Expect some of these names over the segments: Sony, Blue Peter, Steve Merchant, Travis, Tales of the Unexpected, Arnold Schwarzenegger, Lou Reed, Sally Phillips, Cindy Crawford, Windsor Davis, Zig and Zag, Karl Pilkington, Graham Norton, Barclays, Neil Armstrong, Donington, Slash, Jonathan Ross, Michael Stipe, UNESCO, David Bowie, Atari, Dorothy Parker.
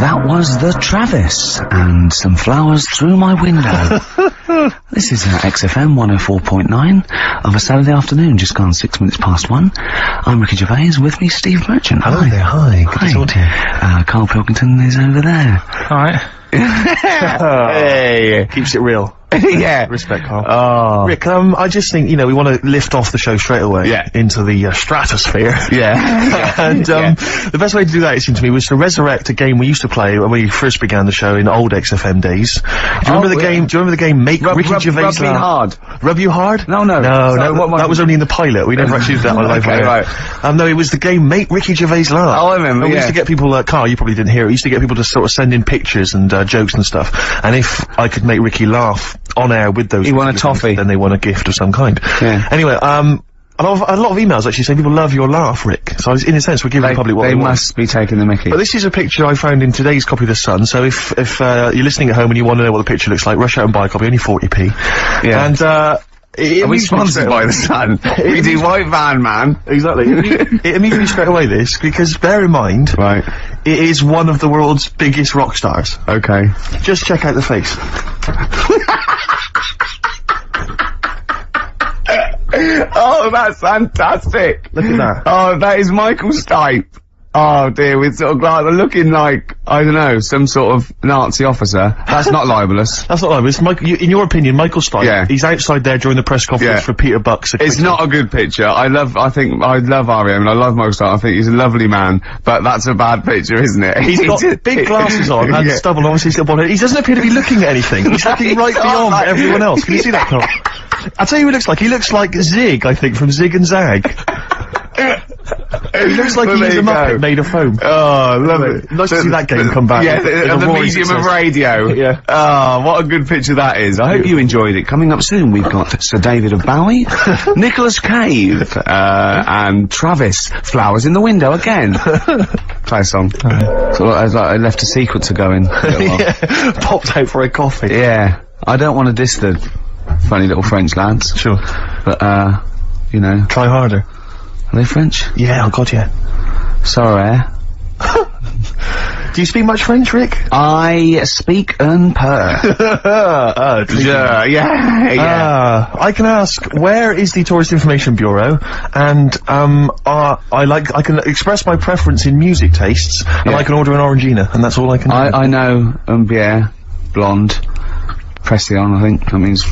That was the Travis and Some Flowers Through My Window. This is XFM 104.9 of a Saturday afternoon, just gone 1:06. I'm Ricky Gervais, with me Steve Merchant. Hello there, hi. Good to talk to you. Karl Pilkington is over there. Alright. Hey. Keeps it real. Yeah. Respect, Carl. Oh. Rick, I just think, you know, we want to lift off the show straight away. Yeah. Into the stratosphere. Yeah. And, the best way to do that, it seemed to me, was to resurrect a game we used to play when we first began the show in old XFM days. Do you remember the game, do you remember the game Make Ricky Gervais Laugh? Rub You Hard? No, that was only in the pilot. We never actually did that on live. Okay, right. No, it was the game Make Ricky Gervais Laugh. Oh, I remember, and we used to get people, Carl, you probably didn't hear it, we used to get people to sort of send in pictures and, jokes and stuff. And if I could make Ricky laugh on air with those, he won a toffee. Then they won a gift of some kind. Yeah. Anyway, a lot of emails actually saying people love your laugh, Rick. So in a sense, we're giving the public what they want. They must be taking the mickey. But this is a picture I found in today's copy of The Sun. So if you're listening at home and you want to know what the picture looks like, rush out and buy a copy. Only 40p. Yeah. And are we sponsored by The Sun? We do White Van Man. Exactly. It immediately straight away this, because bear in mind, right, it is one of the world's biggest rock stars. Okay. Just check out the face. Oh, that's fantastic. Look at that. Oh, that is Michael Stipe. Oh dear, we're sort of looking like, I don't know, some sort of Nazi officer. That's not libelous. That's not libelous. In your opinion, Michael Stipe, he's outside there during the press conference for Peter Buck's. It's not a good picture. I love R.E.M. and I love Michael Stipe. I think he's a lovely man, but that's a bad picture, isn't it? He's got big glasses on and stubble, obviously he's got bald head. He doesn't appear to be looking at anything. He's looking right beyond everyone else. Can you see that, Carl? I'll tell you who he looks like. He looks like Zig, I think, from Zig and Zag. It looks like he's a Muppet made of foam. Oh, love it. Nice to see that game come back. Yeah, the medium of radio. Yeah. Oh, what a good picture that is. I hope you enjoyed it. Coming up soon, we've got Sir David of Bowie, Nicholas Cave, and Travis, Flowers in the Window again. Play a song. So I left a sequence going. Popped out for a coffee. Yeah. I don't want to diss the funny little French lads. Sure. But, you know. Try harder. Are they French? Yeah, oh god, yeah. Sorry. Do you speak much French, Rick? I speak un peu. I can ask, where is the Tourist Information Bureau? And, I can express my preference in music tastes, and I can order an Orangina, and that's all I can do. I know, bière, blonde. Press it on, I think. That means,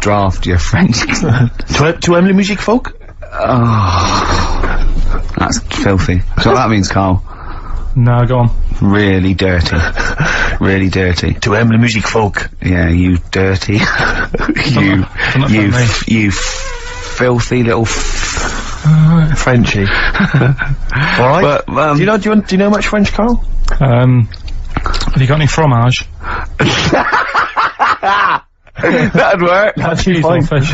draft, yeah, French. Tu aimes la musique folk? Oh, that's filthy. So that means, Carl. No, go on. Really dirty. Really dirty. To aime la musique folk. Yeah, you dirty. you filthy little Frenchy. Alright. But, do you know much French, Carl? Have you got any fromage? That'd work. That's cheese or fish.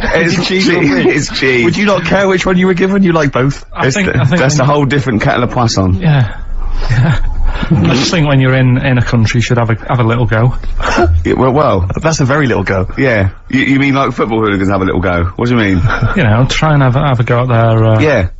It's cheese. It's cheese. Would you not care which one you were given? You like both? I think that's a whole different kettle of poisson. Yeah. I just think when you're in a country, you should have a little go. Yeah, well, that's a very little go. Yeah. You mean like football hooligans have a little go? What do you mean? You know, try and have a go at their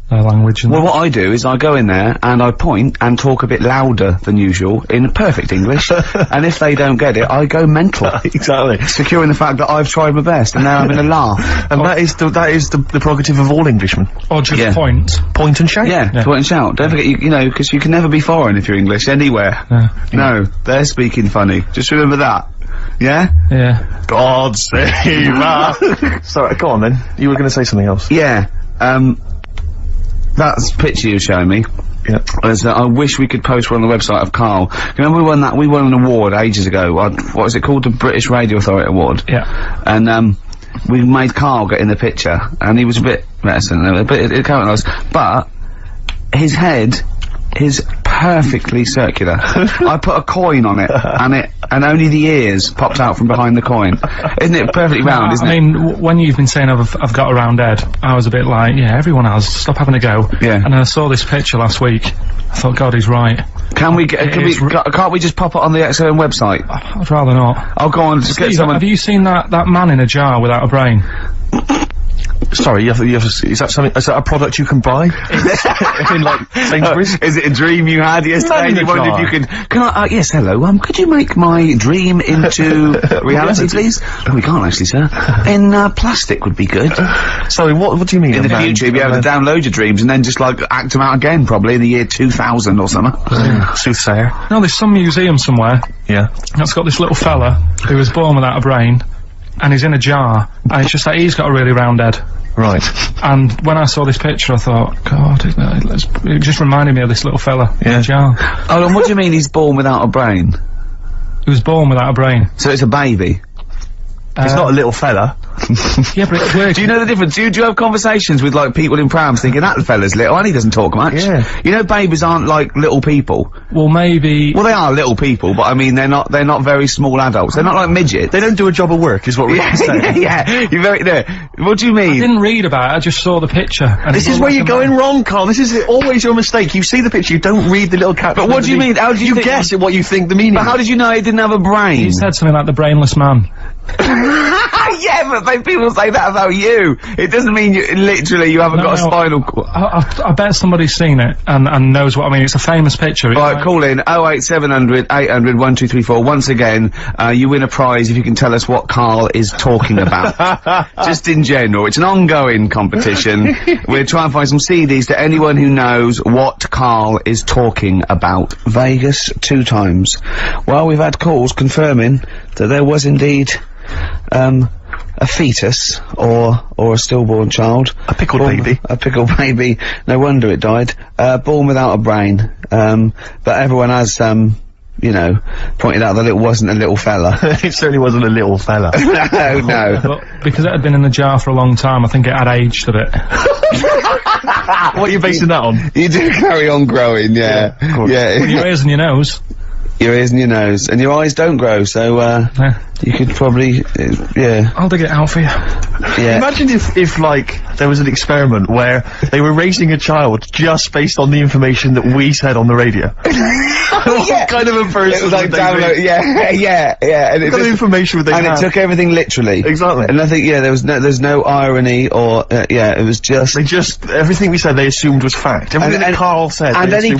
their language. And what I do is I go in there and I point and talk a bit louder than usual in perfect English, and if they don't get it, I go mental. Exactly. Securing the fact that I've tried my best and now I'm in a laugh. And that is the prerogative of all Englishmen. Or just point. Point and shout. Yeah, point and shout. Don't forget, you know, because you can never be foreign if you're English anywhere. No, they're speaking funny. Just remember that. Yeah? Yeah. God save us. Sorry, go on then. You were going to say something else. Yeah. That picture you were showing me, is that I wish we could post one on the website of Carl. Remember we won an award ages ago, what was it called? The British Radio Authority Award. Yeah. And, we made Carl get in the picture, and he was a bit reticent, a bit was, but his head is perfectly circular. I put a coin on it, and only the ears popped out from behind the coin. Isn't it perfectly round, isn't it? I mean, when you've been saying I've got a round head, I was a bit like, yeah, everyone has, stop having a go. Yeah. And then I saw this picture last week, I thought, God, he's right. Can't we just pop it on the XFM website? I'd rather not. I'll go on, just get someone- Have you seen that man in a jar without a brain? Sorry, is that something? Is that a product you can buy? In like Sainsbury's? Is it a dream you had yesterday? No, you wondered if you can I? Yes, hello. Could you make my dream into reality, please? No, we can't actually, sir. In plastic would be good. Sorry, what do you mean? In the future, you'll be able to download your dreams and then just like act them out again, probably in the year 2000 or something. Soothsayer. No, there's some museum somewhere. Yeah. That's got this little fella who was born without a brain. And he's in a jar, and it's just that he's got a really round head. Right. And when I saw this picture, I thought, God, it just reminded me of this little fella in a jar. Oh, and what do you mean he's born without a brain? He was born without a brain. So it's a baby? It's not a little fella. Yeah, but it's weird. Do you know the difference? Do you have conversations with, like, people in prams thinking, that fella's little and he doesn't talk much? Yeah. You know babies aren't, like, little people. Well, maybe... Well, they are little people, but I mean, they're not very small adults. They're not like midgets. They don't do a job of work, is what we're saying. Yeah, you're very... No. What do you mean? I didn't read about it, I just saw the picture. And this is where you're going wrong, Carl. This is always your mistake. You see the picture, you don't read the little cat. But what do you mean? How did you guess at what you think the meaning is? But how did you know it didn't have a brain? He said something like the brainless man. Yeah, but people say that about you. It doesn't mean you haven't got a spinal cord. I bet somebody's seen it and knows what I mean. It's a famous picture. Right, call in 08700 800 1234. Once again, you win a prize if you can tell us what Carl is talking about. Just in general. It's an ongoing competition. We're trying to find some CDs to anyone who knows what Carl is talking about. Vegas 2 times. Well, we've had calls confirming that there was indeed a fetus or a stillborn child. A pickled baby. A pickled baby. No wonder it died. Born without a brain. But everyone has, you know, pointed out that it wasn't a little fella. It certainly wasn't a little fella. No, no. But because it had been in the jar for a long time, I think it had aged a bit. What are you basing that on? You do carry on growing, yeah. Well, your ears and your nose. Your ears and your nose, and your eyes don't grow, so, you could probably, I'll dig it out for you. Yeah. Imagine if, like, there was an experiment where they were raising a child just based on the information that we said on the radio. What kind of a person was like download, and it it took everything literally. Exactly. And I think, there's no irony or, it was just... everything we said they assumed was fact. Everything and Carl said and any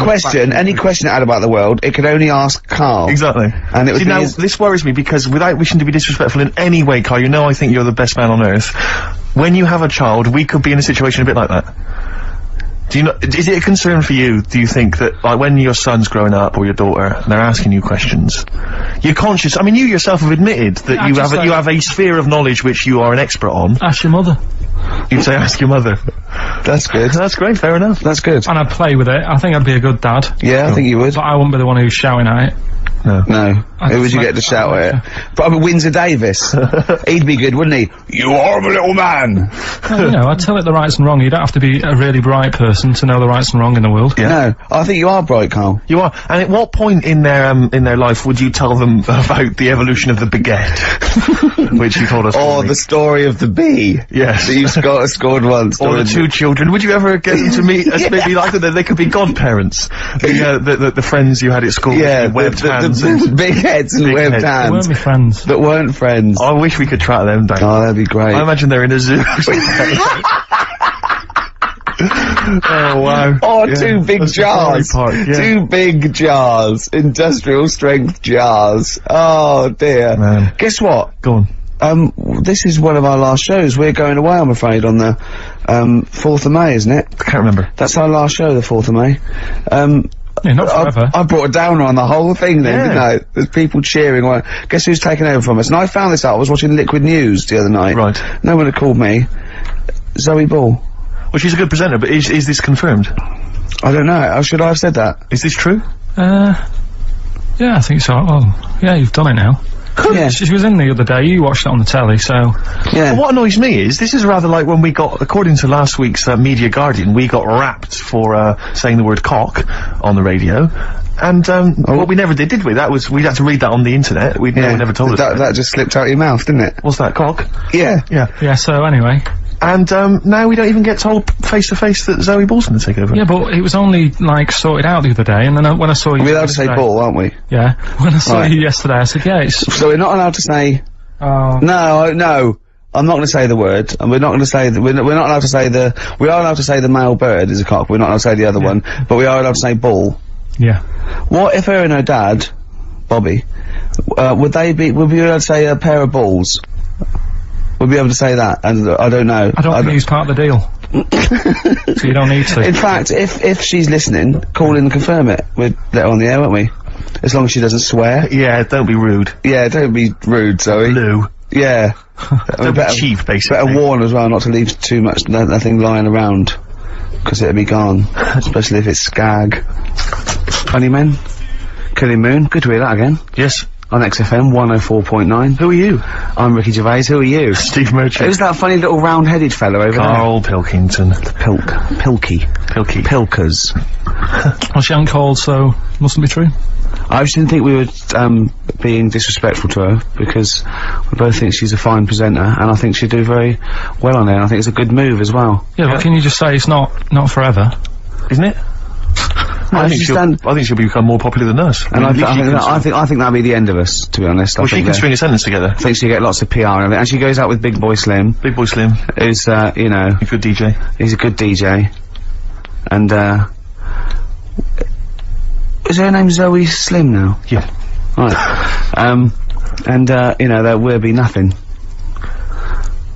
question it had about the world, it could only ask Carl. Exactly. And it was this worries me because without wishing to be disrespectful in any way, Carl, you know I think you're the best man on earth. When you have a child, we could be in a situation a bit like that. Do you know, is it a concern for you, do you think, that, like, when your son's growing up, or your daughter, and they're asking you questions, you're conscious, I mean, you yourself have admitted that you have a sphere of knowledge which you are an expert on. Ask your mother. You'd say, ask your mother. That's good. That's great, fair enough. That's good. And I'd play with it. I think I'd be a good dad. Yeah, I think you would. But I wouldn't be the one who's shouting at it. No. No. Who would you get to shout at it? Probably Windsor Davis. He'd be good, wouldn't he? You horrible little man! Well, you know, I'd tell it the rights and wrong. You don't have to be a really bright person to know the rights and wrong in the world. Yeah. No. I think you are bright, Carl. You are. And at what point in their life would you tell them about the evolution of the baguette? Which you told us. Or the story of the bee. Yes. That you've scored once. Or the two children. Would you ever get them to meet maybe like that? They could be godparents. The friends you had at school. Yeah. The big heads and webbed hands. They weren't my friends. That weren't friends. I wish we could track them down. Oh, that'd be great. I imagine they're in a zoo. Oh, wow. Oh, yeah. Two big jars. Park, yeah. Two big jars. Industrial strength jars. Oh, dear. Man. Guess what? Go on. This is one of our last shows. We're going away, I'm afraid, on the, 4th of May, isn't it? I can't remember. That's our last show, the 4th of May. Yeah, not forever. I brought a downer on the whole thing then, didn't I? There's people cheering. Well, guess who's taken over from us? And I found this out. I was watching Liquid News the other night. Right. No one had called me. Zoe Ball. Well, she's a good presenter, but is this confirmed? I don't know. Should I have said that? Is this true? Yeah, I think so. Well, yeah, you've done it now. Yeah. She was in the other day, you watched it on the telly, so... Yeah. Well, what annoys me is, this is rather like when we got, according to last week's Media Guardian, we got rapped for, saying the word cock on the radio, and, what we never did we? That was, we'd had to read that on the internet, never told us that. That just slipped out of your mouth, didn't it? What's that, cock? Yeah. Yeah. Yeah, so anyway... And, now we don't even get told face-to-face that Zoe Ball's gonna take over. Yeah, but it was only, like, sorted out the other day, and then when I saw you... We're allowed to say Ball, aren't we? Yeah. When I saw you yesterday, I said, yeah, it's... So we're not allowed to say... Oh. No, no. I'm not going to say the word, and we're not going to say that. We're not allowed to say the. We are allowed to say the male bird is a cock. We're not allowed to say the other one, but we are allowed to say bull. Yeah. What if her and her dad, Bobby, would we be able to say a pair of balls? Would we be able to say that? And I don't know. I don't think he's part of the deal. So you don't need to. In fact, if she's listening, call in and confirm it. We're on the air, aren't we? As long as she doesn't swear. Yeah, don't be rude. Yeah, don't be rude, Zoe. No. Yeah. Don't be cheap, basically. Better warn as well not to leave too much, nothing lying around. Because it'll be gone. Especially if it's skag. Funny men. Killing Moon. Good to hear that again. Yes. On XFM 104.9. Who are you? I'm Ricky Gervais. Who are you? Steve Merchant. Who's that funny little round-headed fellow over Karl there? Karl Pilkington. Pilky. Pilkers. What's young called, so mustn't be true. I just didn't think we were, being disrespectful to her, because we both think she's a fine presenter, and I think she'd do very well on there, and I think it's a good move as well. Yeah, but can you just say it's not forever? Isn't it? I think she'll become more popular than us. And I think that'll be the end of us, to be honest. Well, she can string a sentence together. I think she'll get lots of PR and everything. And she goes out with Big Boy Slim. Big Boy Slim. Who's, you know... a good DJ. He's a good DJ. And, is her name Zoe Slim now? Yeah. Right. And, you know, there will be nothing.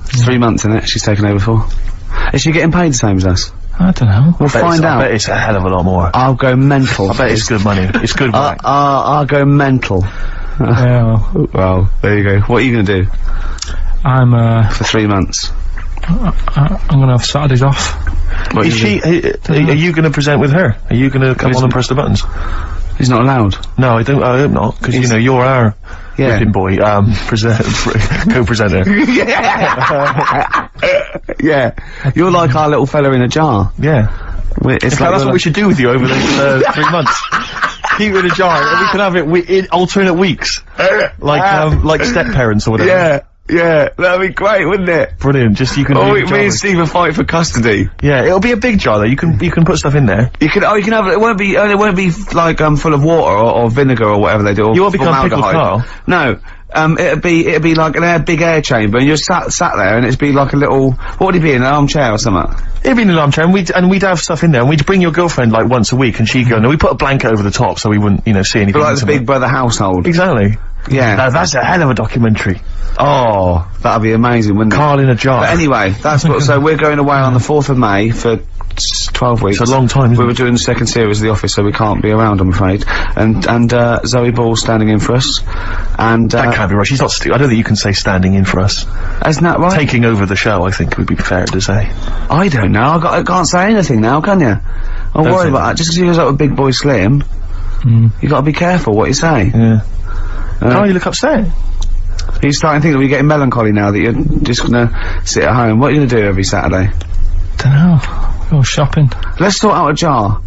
It's 3 months, isn't it? She's taken over for. Is she getting paid the same as us? I don't know. We'll find out. I bet it's a hell of a lot more. I'll go mental. I bet it's good money. It's good money. I'll go mental. Yeah, well, there you go. What are you going to do? I'm, for 3 months. I'm going to have Saturdays off. What is she? Are you going to present with her? Are you going to come on and press the buttons? He's not allowed. No, I hope not, because, you know, you're our ripping boy, co-presenter. Yeah. Yeah. You're like our little fella in a jar. Yeah. It's like that's what we should do with you over the 3 months. Keep it in a jar, and we can have it in alternate weeks. Like step-parents or whatever. Yeah. Yeah, that'd be great, wouldn't it? Brilliant. Just you can. Oh, me and Steve will fight for custody. Yeah, it'll be a big jar though. You can put stuff in there. You can have it. It won't be like full of water or vinegar or whatever they do. Or you won't become Pickled Carl. No, it'd be like big air chamber, and you're sat there, and it'd be like a little. What would it be, an armchair or something? It'd be an armchair, and we'd have stuff in there, and we'd bring your girlfriend like once a week, and she'd go. No, we put a blanket over the top so we wouldn't, you know, see anything. But like the Big Brother household. Exactly. Yeah. Now that's a hell of a documentary. Oh, that'd be amazing, wouldn't it? Carl in a jar. But anyway, that's what, so we're going away on the 4th of May for 12 weeks. It's a long time, isn't it? We were doing the second series of The Office, so we can't be around, I'm afraid. And Zoe Ball standing in for us. And, that can't be right, she's not I don't think you can say standing in for us. Isn't that right? Taking over the show, I think, would be fair to say. I don't know, I can't say anything now, can you? I'm worried about that, just because he goes up with Big Boy Slim, you gotta be careful what you say. Yeah. Can't you look upset? You're starting to think that we're getting melancholy now, that you're just gonna sit at home. What are you gonna do every Saturday? Dunno. Go shopping. Let's sort out a jar.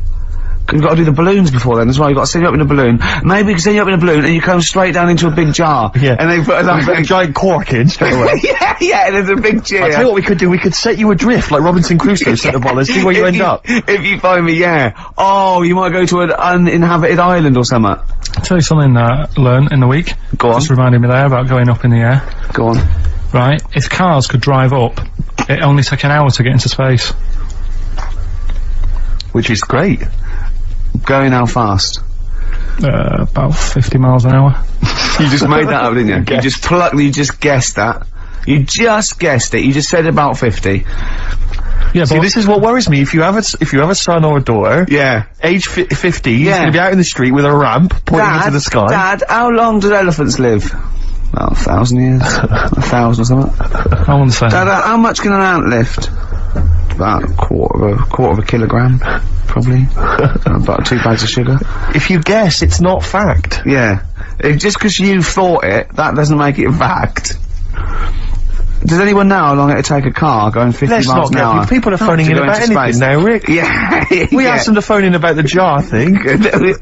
We've got to do the balloons before then as well. You've got to set you up in a balloon. Maybe you can set you up in a balloon and you come straight down into a big jar. Yeah. And they put a giant cork in straight away. Yeah, and there's a big cheer. I'll tell you what we could do, we could set you adrift like Robinson Crusoe set the ball and see where you end up. If you find me, yeah. Oh, you might go to an uninhabited island or something. I'll tell you something I learned in the week. Go on. Just reminded me there about going up in the air. Go on. Right, if cars could drive up, it only took an hour to get into space. Which is great. Going how fast? About 50 miles an hour. You just made that up, didn't you? You just guessed that. You just guessed it. You just said about 50. Yeah, see, but this is what worries me. If you have a son or a daughter, yeah, age 50, he's gonna be out in the street with a ramp pointing into the sky. Dad, how long do elephants live? About 1,000 years, 1,000 or something. I wouldn't say. Dad, how much can an ant lift? About a quarter of a kilogram, probably. About 2 bags of sugar. If you guess, it's not fact. Yeah. Just because you thought it, that doesn't make it fact. Does anyone know how long it'd take a car going 50 miles an hour? People are phoning in about anything now, Rick. Yeah. We asked them to phone in about the jar thing.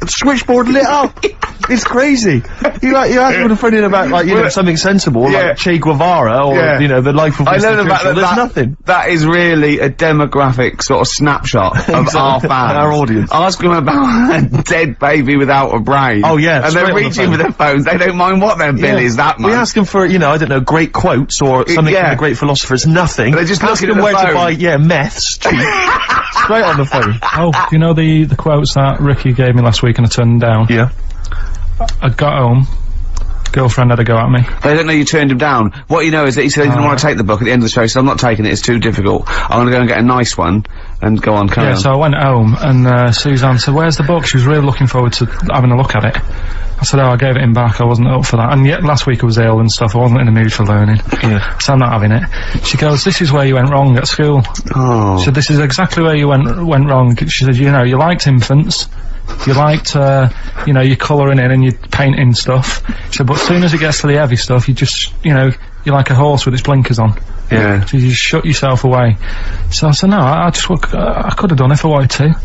Switchboard lit up. It's crazy. You're arguing with a friend about, like, you know, something sensible, like Che Guevara, or, you know, the life of Mr. There's nothing. That is really a demographic sort of snapshot of our fans. Our audience. Ask them about a dead baby without a brain. Oh, yeah. And they're reaching for their phones. They don't mind what their bill is that much. We ask them for, you know, I don't know, great quotes or something from a great philosopher. It's nothing. They're just asking them where to buy, meths, cheap. Straight on the phone. Oh, do you know the quotes that Ricky gave me last week and I turned down? Yeah. I got home, girlfriend had a go at me. They don't know you turned him down. What you know is that he said he didn't want to take the book at the end of the show, so I'm not taking it, it's too difficult. I'm gonna go and get a nice one, and go on, carry on. Yeah, so I went home, and Suzanne said, where's the book? She was really looking forward to having a look at it. I said, oh, I gave it him back, I wasn't up for that. And yet, last week I was ill and stuff, I wasn't in the mood for learning. Yeah. So I'm not having it. She goes, this is where you went wrong at school. Oh. She said, this is exactly where you went wrong. She said, you know, you liked infants. You liked, you know, you're colouring in and you're painting stuff. So, but as soon as it gets to the heavy stuff, you just, you know, you're like a horse with its blinkers on. Yeah. So you just shut yourself away. So I said, no, I just, I could have done if I wanted to.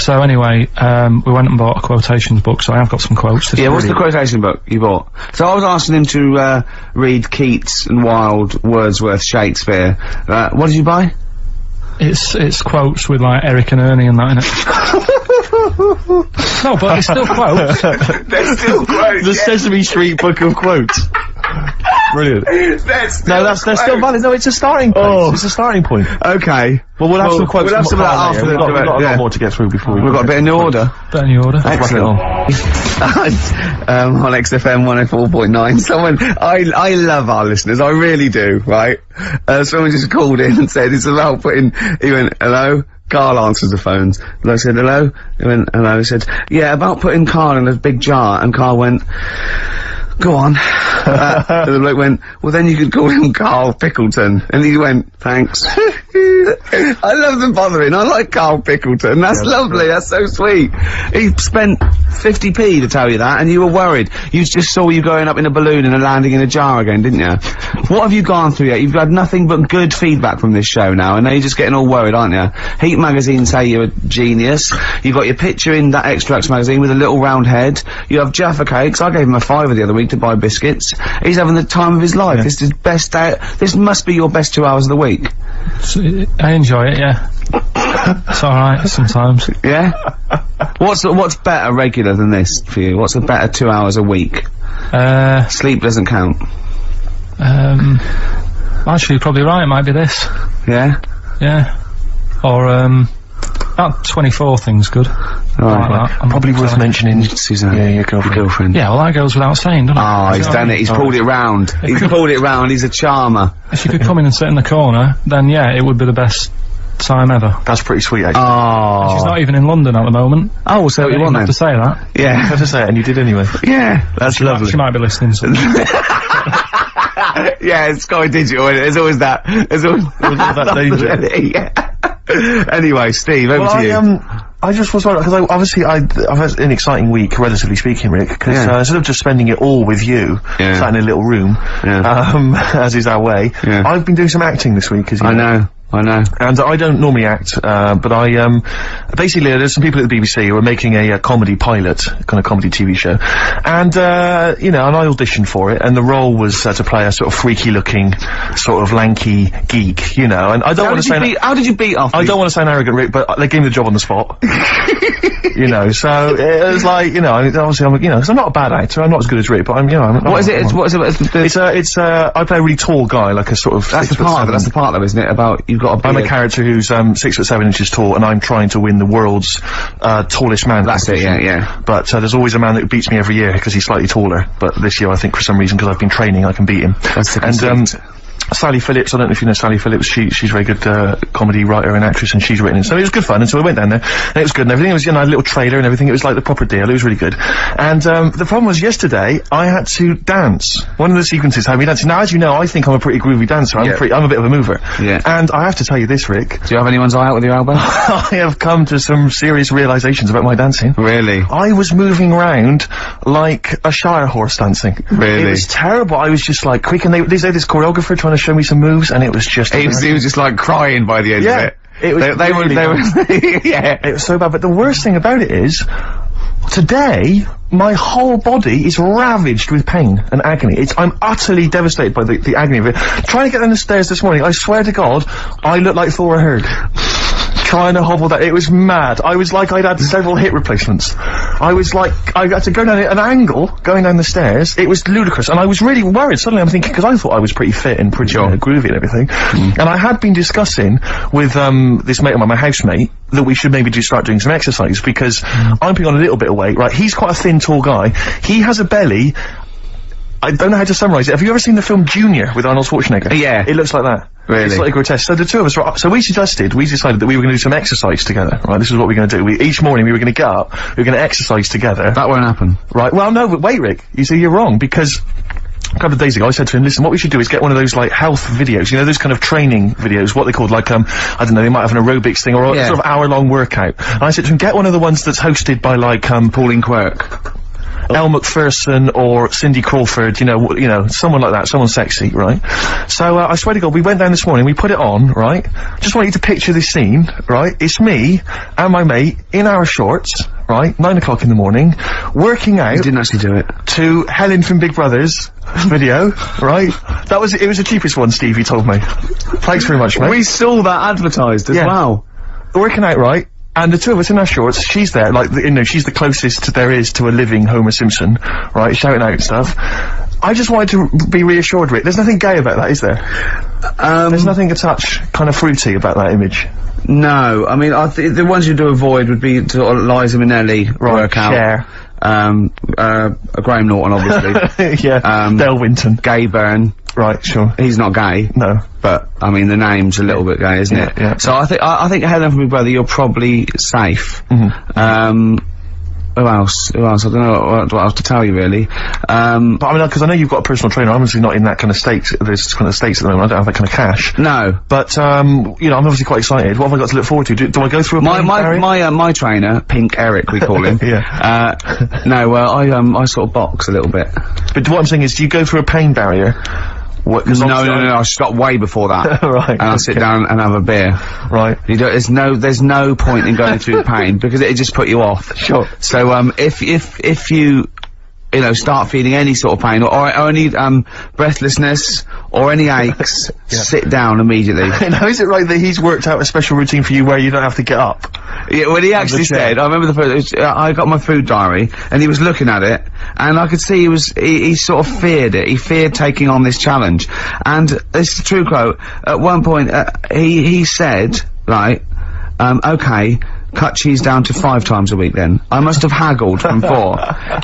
So anyway, we went and bought a quotations book, so I have got some quotes. Yeah, what's the quotation book you bought? So I was asking him to, read Keats and Wilde, Wordsworth, Shakespeare. What did you buy? It's quotes with, like, Eric and Ernie and that in it. No, but it's still quotes. They're still quotes. The Sesame Street book of quotes. Brilliant. They're still valid. No, it's a starting point. Oh. It's a starting point. Okay. Well, we'll have some quotes. We'll have some of that after. We've got a lot more to get through before we've got a bit of New Order. Bit of New Order. Excellent. On XFM 104.9, someone, I love our listeners, I really do, right? Someone just called in and said it's about putting, he went, hello? Carl answers the phones. And I said, hello? He went, hello. He said, yeah, about putting Carl in a big jar. And Carl went, go on. And the bloke went, well, then you could call him Karl Pilkington. And he went, thanks. I love them bothering. I like Karl Pilkington. That's lovely. That's so sweet. He spent 50p to tell you that, and you were worried. You just saw you going up in a balloon and landing in a jar again, didn't you? What have you gone through yet? You've had nothing but good feedback from this show now, and now you're just getting all worried, aren't you? Heat magazine say you're a genius. You've got your picture in that Extracts magazine with a little round head. You have Jaffa Cakes. I gave him a £5 the other week to buy biscuits. He's having the time of his life. Yeah. This is best day. This must be your best 2 hours of the week. I enjoy it, yeah. It's alright sometimes. Yeah? What's better regular than this for you? What's a better 2 hours a week? Sleep doesn't count. Actually, you're probably right, it might be this. Yeah? Yeah. Or, that 24 thing's good. Right. I'm probably worth mentioning Suzanne. Yeah, your girlfriend. Yeah, well that goes without saying, doesn't it? Ah, he's done it. He's pulled it round. He's pulled it round. He's a charmer. If you could come in and sit in the corner, then yeah, it would be the best time ever. That's pretty sweet, actually. Oh. She's not even in London at the moment. Oh, so you want have to say that. Yeah. You have to say it, and you did anyway. Yeah. That's lovely. She might be listening to yeah, it's quite digital, isn't it? There's always that. There's always that danger. Really, yeah. Anyway, Steve, over to you. I just was wondering, because obviously I've had an exciting week, relatively speaking, Rick, because instead of just spending it all with you, sat in a little room, as is our way, I've been doing some acting this week, as you know. I know. And I don't normally act, but I, basically there's some people at the BBC who are making a comedy pilot, kind of comedy TV show, and, you know, and I auditioned for it, and the role was to play a sort of freaky-looking, sort of lanky geek, you know, and I don't want to say- How did you beat off? I don't want to sound arrogant, Rick, but they gave me the job on the spot. You know, so it was like, you know, obviously I'm, you know, because I'm not a bad actor, I'm not as good as Rick, but I'm, you know, I'm- I play a really tall guy, like a sort of- That's the part though, isn't it, about- I'm a character who's 6 foot 7 inches tall, and I'm trying to win the world's tallest man. That's it, yeah. But there's always a man that beats me every year because he's slightly taller. But this year, I think for some reason, because I've been training, I can beat him. That's Sally Phillips, I don't know if you know Sally Phillips, she's a very good, comedy writer and actress, and she's written it. So it was good fun, and so I went down there, and it was good and everything. It was, you know, a little trailer and everything, it was like the proper deal, it was really good. And, the problem was yesterday, I had to dance. One of the sequences had me dancing. Now, as you know, I think I'm a pretty groovy dancer, I'm a bit of a mover. Yeah. And I have to tell you this, Rick. Do you have anyone's eye out with your elbow? I have come to some serious realisations about my dancing. Really? I was moving around like a shire horse dancing. Really? It was terrible, I was just like, quick, and they had this choreographer trying to show me some moves, and it was just- He was just like crying by the end of it. It was they were- yeah. It was so bad, but the worst thing about it is, today, my whole body is ravaged with pain and agony. I'm utterly devastated by the agony of it. Trying to get down the stairs this morning, I swear to God, I look like Thora Heard. Trying to hobble that, it was mad. I was like I'd had several hip replacements. I was like, I had to go down at an angle, going down the stairs. It was ludicrous, and I was really worried. Suddenly I'm thinking, because I thought I was pretty fit and pretty groovy and everything, and I had been discussing with, this mate of mine, my housemate, that we should maybe just start doing some exercise, because I'm putting on a little bit of weight, right? He's quite a thin, tall guy. He has a belly. I don't know how to summarise it. Have you ever seen the film Junior with Arnold Schwarzenegger? Yeah. It looks like that. Really? It's like grotesque. So the two of us were up, so we decided that we were going to do some exercise together, right? This is what we're going to do. Each morning we were going to get up, we were going to exercise together. That won't happen. Right, well no, but wait Rick, you see you're wrong, because a couple of days ago I said to him, listen, what we should do is get one of those like health videos, you know, those kind of training videos, what they called like, I don't know, they might have an aerobics thing or a sort of hour-long workout. And I said to him, get one of the ones that's hosted by like, Pauline Quirk. Elle McPherson or Cindy Crawford, you know, someone like that, someone sexy, right? So, I swear to God, we went down this morning, we put it on, right? Just want you to picture this scene, right? It's me and my mate in our shorts, right? 9 o'clock in the morning, working out. You didn't actually do it. To Helen from Big Brother's video, right? That was, it was the cheapest one, Steve, you told me. Thanks very much, mate. We saw that advertised as well. Working out, right? And the two of us in our shorts, she's there, like, you know, she's the closest there is to a living Homer Simpson, right, shouting out stuff. I just wanted to be reassured, Rick. There's nothing gay about that, is there? There's nothing a touch kind of fruity about that image. No, I mean, the ones you do avoid would be sort of Liza Minnelli workout. Cher. Graham Norton, obviously. Yeah, Del Winton. Gayburn. Right, sure. He's not gay. No. But, I mean, the name's a little bit gay, isn't it? Yeah. So I think Helen from Big Brother, you're probably safe. Mm-hmm. Who else? I don't know what else to tell you, really. But I mean, because I know you've got a personal trainer, I'm obviously not in that kind of state, this kind of state at the moment, I don't have that kind of cash. No. But, you know, I'm obviously quite excited. What have I got to look forward to? Do I go through a my trainer, Pink Eric, we call him. Yeah. I sort of box a little bit. But what I'm saying is, do you go through a pain barrier? No, I stopped way before that. Right. And I'll sit down and have a beer. Right. You don't, there's no point in going through the pain, because it just put you off. Sure. So, if you know, start feeling any sort of pain, or any, breathlessness, or any aches, sit down immediately. Now, is it right that he's worked out a special routine for you where you don't have to get up? Yeah, well, he actually said, I remember the first, I got my food diary, and he was looking at it, and I could see he sort of feared it. He feared taking on this challenge. And this is a true quote, at one point, he said, like, okay, cut cheese down to 5 times a week then. I must have haggled from 4.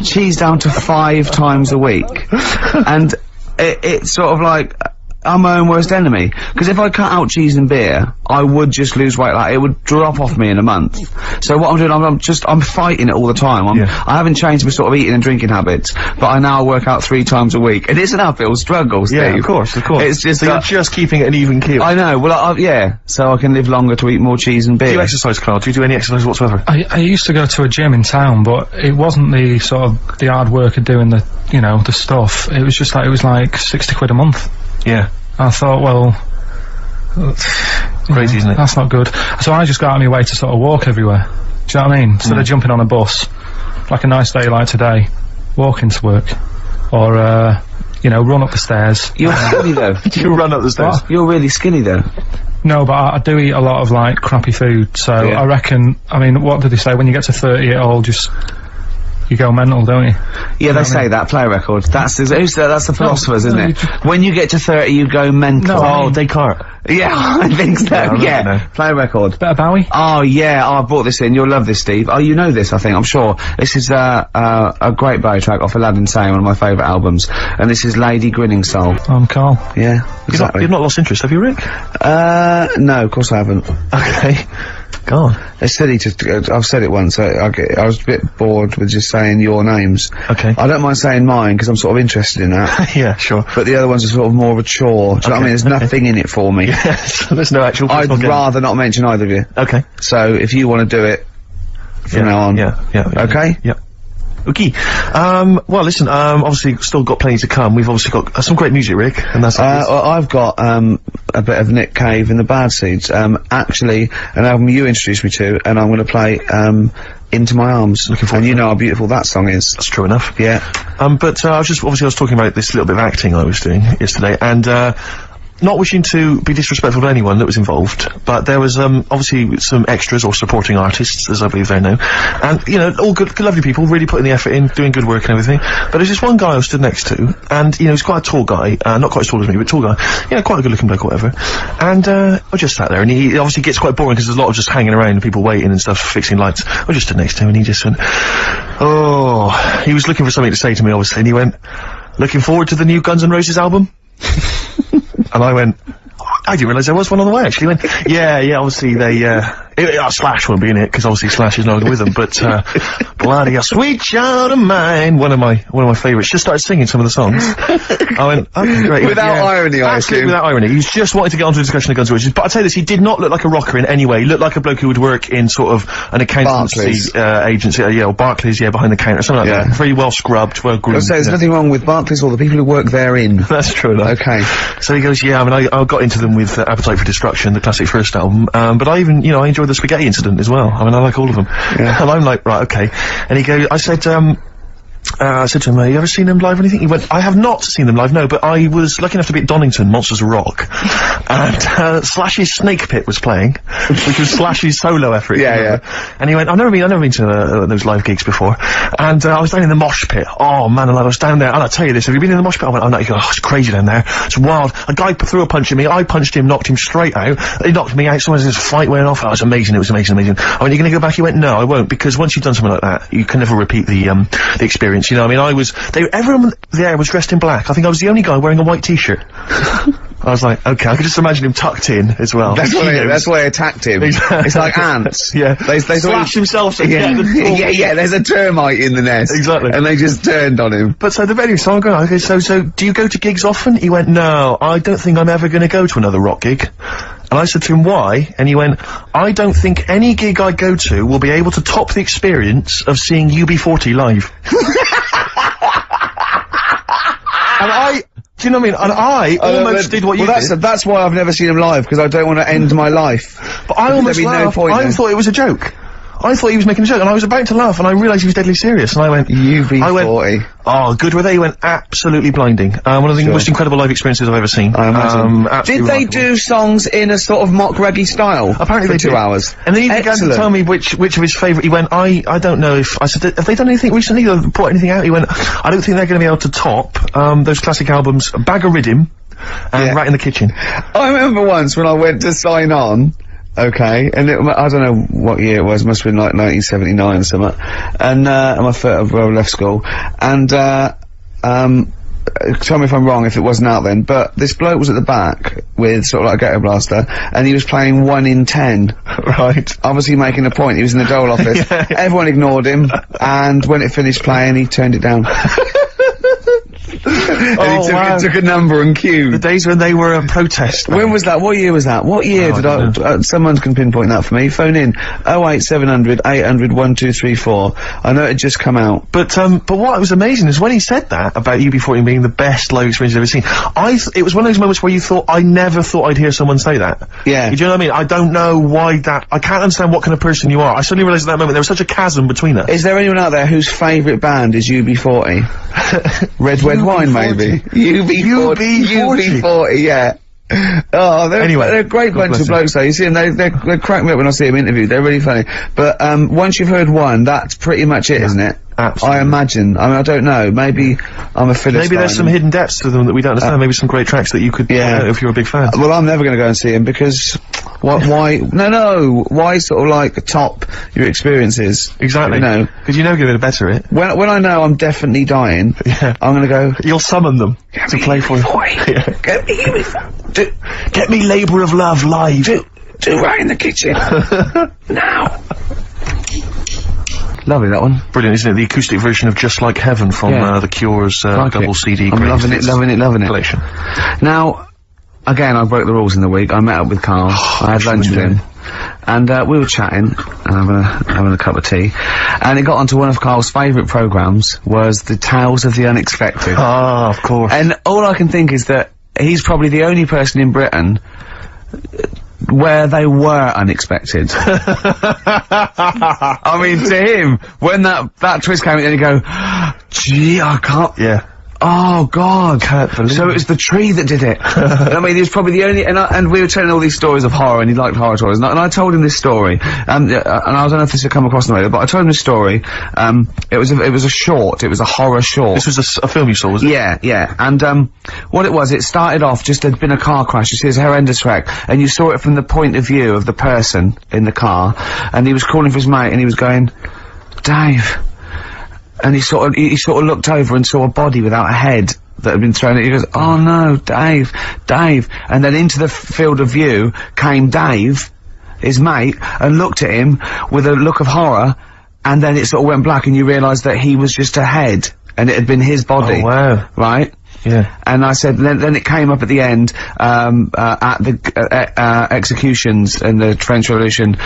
Cheese down to 5 times a week. And it's sort of like, I'm my own worst enemy. Because if I cut out cheese and beer, I would just lose weight, like, it would drop off me in a month. So what I'm doing, I'm fighting it all the time. I haven't changed my sort of eating and drinking habits, but I now work out 3 times a week. And it's an uphill struggle, Steve. Yeah, of course. It's just you're just keeping it an even keel. I know, well, so I can live longer to eat more cheese and beer. Do you exercise, Carl? Do you do any exercise whatsoever? I used to go to a gym in town, but it wasn't the sort of, the hard work of doing the, you know, the stuff. It was just like, it was like 60 quid a month. Yeah. I thought, well, crazy, isn't it? That's not good. So I just got out of my way to sort of walk everywhere. Do you know what I mean? Instead of jumping on a bus, like a nice day like today, walking to work, or, you know, run up the stairs. You're skinny though. You run up the stairs? What? You're really skinny though. No, but I do eat a lot of, like, crappy food, so I reckon, I mean, what did they say, when you get to 30 it all just... You go mental, don't you? Yeah, they say that, Play Records. That's the philosophers, isn't it? When you get to 30, you go mental. No, I mean, Descartes. Yeah, I think so, yeah. Play Records. Better Bowie? Oh, yeah, I brought this in. You'll love this, Steve. Oh, you know this, I think, I'm sure. This is, a great Bowie track off Aladdin Sane, one of my favourite albums. And this is Lady Grinning Soul. I'm Carl. Yeah, exactly. You've not lost interest, have you, Rick? No, of course I haven't. Okay. Go on. It's silly to, I've said it once, I was a bit bored with just saying your names. Okay. I don't mind saying mine, because I'm sort of interested in that. Yeah, sure. But the other ones are sort of more of a chore, do you know what I mean? There's nothing in it for me. So there's no actual personal game. I'd rather not mention either of you. Okay. So, if you want to do it, from now on. Yeah. Okay? Yeah. Okay. Well, listen, obviously still got plenty to come. We've obviously got some great music, Rick, and that's well, I've got, a bit of Nick Cave and the Bad Seeds. Actually, an album you introduced me to, and I'm gonna play, into my arms. Looking forward. And you know how beautiful that song is. That's true enough. Yeah. But I was talking about this little bit of acting I was doing yesterday, and not wishing to be disrespectful to anyone that was involved, but there was obviously some extras or supporting artists, as I believe they know, and you know, all good, lovely people, really putting the effort in, doing good work and everything. But there's this one guy I was stood next to, and you know, he's quite a tall guy, not quite as tall as me, but tall guy, you know, quite a good-looking bloke or whatever. And I just sat there, and he obviously gets quite boring because there's a lot of just hanging around and people waiting and stuff, fixing lights. I just stood next to him, and he just went, "Oh," he was looking for something to say to me, obviously, and he went, "Looking forward to the new Guns N' Roses album?" And I went, I didn't realise there was one on the way, actually. He went, yeah, obviously they, Slash won't be in it, because obviously Slash is not with them, but, bloody a sweet child of mine, one of my favourites, just started singing some of the songs. I went, okay, great. Without irony, I assume. Without irony. He just wanted to get onto a discussion of Guns N' Roses, but I tell you this, he did not look like a rocker in any way. He looked like a bloke who would work in sort of an accountancy, agency, or Barclays, behind the counter, something like that. Very well scrubbed, well groomed. So there's nothing wrong with Barclays or the people who work therein. That's true enough. Okay. So he goes, yeah, I mean, I got into them with Appetite for Destruction, the classic first album, but I even, you know, I enjoyed the spaghetti incident as well. I mean, I like all of them. Yeah. And I'm like, right, okay. And he goes, I said to him, have you ever seen them live or anything? He went, I have not seen them live, no, but I was lucky enough to be at Donington, Monsters Rock, and Slash's Snake Pit was playing, which was Slash's solo effort. Yeah. And he went, I've never been to those live gigs before, and I was down in the mosh pit. Oh man, I was down there, and I tell you this, have you been in the mosh pit? I went, he goes, it's crazy down there, it's wild. A guy threw a punch at me, I punched him, knocked him straight out, he knocked me out, someone says, fight went off. Oh, it was amazing. I went, you're gonna go back? He went, no, I won't, because once you've done something like that, you can never repeat the experience. You know, I mean, everyone there was dressed in black. I think I was the only guy wearing a white t-shirt. I was like, okay, I could just imagine him tucked in as well. That's why I attacked him. Exactly. It's like ants. Yeah. They slashed himself. Yeah, there's a termite in the nest. Exactly. And they just turned on him. But so the venue, so I'm going, okay, so do you go to gigs often? He went, no, I don't think I'm ever going to go to another rock gig. And I said to him, why? And he went, I don't think any gig I go to will be able to top the experience of seeing UB40 live. Do you know what I mean? And I almost did what you did. That's why I've never seen him live, because I don't want to end my life. But I almost laughed. No, I thought it was a joke. I thought he was making a joke, and I was about to laugh, and I realised he was deadly serious, and I went, UB40. Oh, good were they? He went, absolutely blinding. One of the most incredible live experiences I've ever seen. I imagine. Did they do songs in a sort of mock reggae style? Apparently they did. 2 hours. And then he began to tell me which of his favourite, he went, I don't know if, I said, have they done anything recently, or brought anything out? He went, I don't think they're going to be able to top, those classic albums, Bag o' Riddim, and Rat in the Kitchen. I remember once when I went to sign on, okay, and I don't know what year it was, must have been like 1979 or something, and, my first, well, left school, and, tell me if I'm wrong if it wasn't out then, but this bloke was at the back with sort of like a ghetto blaster, and he was playing 1 in 10. Right. Obviously making a point, he was in the dole office, everyone ignored him, and when it finished playing, he turned it down. And he took a number and queued. The days when they were a protest. When was that? What year was that? What year someone can pinpoint that for me. Phone in. 08700 800 1234. I know it had just come out. But what was amazing is when he said that about UB40 being the best live experience I've ever seen, it was one of those moments where you thought, I never thought I'd hear someone say that. Yeah. Do you know what I mean? I don't know why that, I can't understand what kind of person you are. I suddenly realised at that moment there was such a chasm between us. Is there anyone out there whose favourite band is UB40? Red Wine, maybe. UB40, yeah. Oh, they're a great bunch of blokes though. You see them, they crack me up when I see them interviewed. They're really funny. But, once you've heard one, that's pretty much it, isn't it? Absolutely. I imagine. I mean, I don't know. Maybe I'm a Philistine. Maybe there's some hidden depths to them that we don't understand. Maybe some great tracks that you could know if you're a big fan. Well, I'm never going to go and see him because why? No. Why sort of like top your experiences? Exactly. No. Because you know you're going to better it. When I know I'm definitely dying, I'm going to go. You'll summon them to play for you. Get me Labour of Love live. Do Right in the Kitchen now. Lovely, that one. Brilliant, isn't it? The acoustic version of Just Like Heaven from The Cure's double CD. I'm loving it collection. Now, again, I broke the rules in the week. I met up with Karl. I had lunch with him. And we were chatting, having a cup of tea, and it got onto one of Karl's favourite programmes was the Tales of the Unexpected. Ah, of course. And all I can think is that he's probably the only person in Britain where they were unexpected. I mean, to him, when that twist came in, he'd go, gee, I can't. Yeah. Oh, God. So it was the tree that did it. I mean, he was probably the only, and we were telling all these stories of horror, and he liked horror stories, and I told him this story, and I don't know if this would come across in the way, but I told him this story, it was a horror short. This was a film you saw, wasn't it? Yeah, yeah, and, what it was, it started off, just there'd been a car crash, you see, it's a horrendous wreck, and you saw it from the point of view of the person in the car, and he was calling for his mate, and he was going, Dave. And he sort of looked over and saw a body without a head that had been thrown at him. He goes, oh no, Dave, Dave. And then into the field of view came Dave, his mate, and looked at him with a look of horror, and then it sort of went black and you realised that he was just a head, and it had been his body. Oh, wow. Right? Yeah. And I said, then it came up at the end, at the, executions in the French Revolution,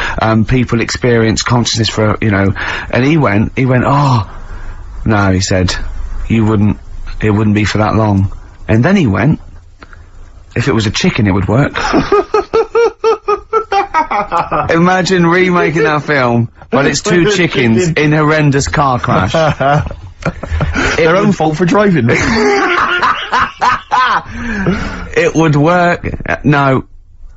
people experienced consciousness for, you know, and he went, oh, no, he said, it wouldn't be for that long. And then he went, if it was a chicken, it would work. Imagine remaking that film, but it's two chickens in horrendous car crash. Their own fault for driving. It would work. No.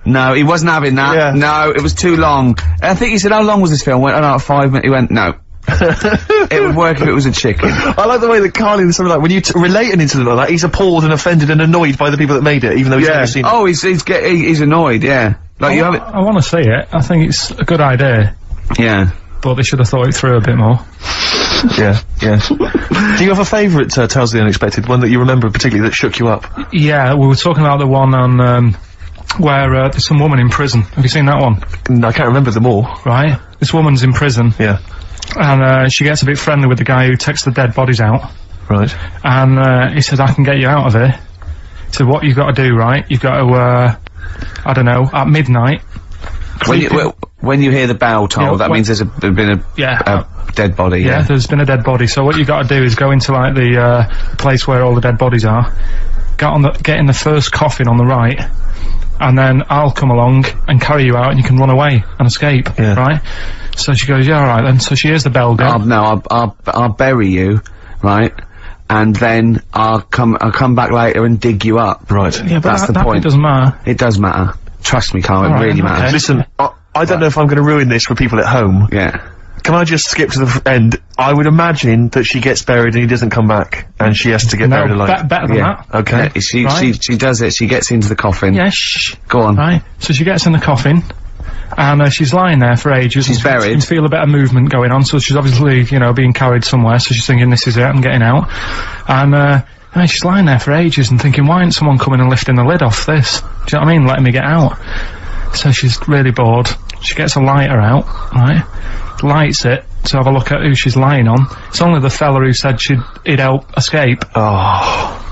No, he wasn't having that. Yeah. No, it was too long. I think he said, how long was this film? Went, oh, no, 5 minutes. He went, no. It would work if it was a chicken. I like the way that Carly and something like when you relate an incident like that, he's appalled and offended and annoyed by the people that made it, even though he's never seen it. Oh, he's annoyed. Yeah, like you have it. I want to see it. I think it's a good idea. Yeah, but they should have thought it through a bit more. Yeah, yeah. Do you have a favourite Tales of the Unexpected, one that you remember particularly that shook you up? Yeah, we were talking about the one on where there's some woman in prison. Have you seen that one? I can't remember them all. Right, this woman's in prison. Yeah. And, she gets a bit friendly with the guy who takes the dead bodies out. Right. And, he says, I can get you out of here. So what you've got to do, right, you've got to, I don't know, at midnight... When you hear the bell toll, you know, that means there's been a dead body. Yeah, there's been a dead body. So what you've got to do is go into, like, the, place where all the dead bodies are, get in the first coffin on the right, and then I'll come along and carry you out and you can run away and escape, yeah. Right? So she goes, yeah, alright then, so she hears the bell go. I'll bury you, right? And then I'll come back later and dig you up. Right. Yeah, but that's the point. It doesn't matter. It does matter. Trust me, Carl, it really matters. Okay. Listen, I don't know if I'm gonna ruin this for people at home. Yeah. Can I just skip to the end? I would imagine that she gets buried and he doesn't come back, and she has to get buried alive. Better than that. Okay. Yeah, she does it, she gets into the coffin. Yeah, shh. Go on. Right. So she gets in the coffin, and she's lying there for ages. She's buried. She can feel a bit of movement going on, so she's obviously, you know, being carried somewhere, so she's thinking, this is it, I'm getting out. And, I mean, she's lying there for ages and thinking, why isn't someone coming and lifting the lid off this? Do you know what I mean? Letting me get out. So she's really bored. She gets a lighter out, right? Lights it to have a look at who she's lying on. It's only the fella who said he'd help escape. Oh.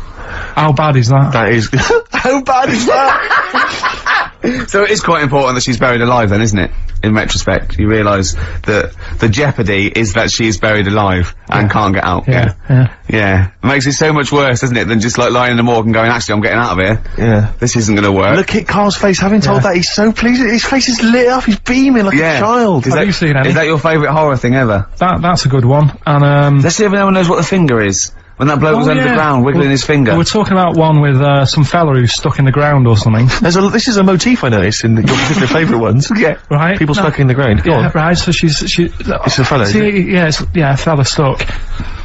How bad is that? That is... How bad is that? So it is quite important that she's buried alive then, isn't it? In retrospect, you realise that the jeopardy is that she is buried alive and can't get out. Yeah, yeah. Yeah. It makes it so much worse, doesn't it, than just like lying in the morgue and going, actually, I'm getting out of here. Yeah. This isn't gonna work. Look at Carl's face, having told that, he's so pleased. His face is lit up, he's beaming like a child. Is that your favourite horror thing ever? That's a good one. And let's see if anyone knows what the finger is. When that bloke was underground, wiggling his finger. We're talking about one with, some fella who's stuck in the ground or something. This is a motif I noticed in your particular favourite ones. Yeah. Right? People stuck in the ground. Go on. Right, so it's a fella, a fella stuck.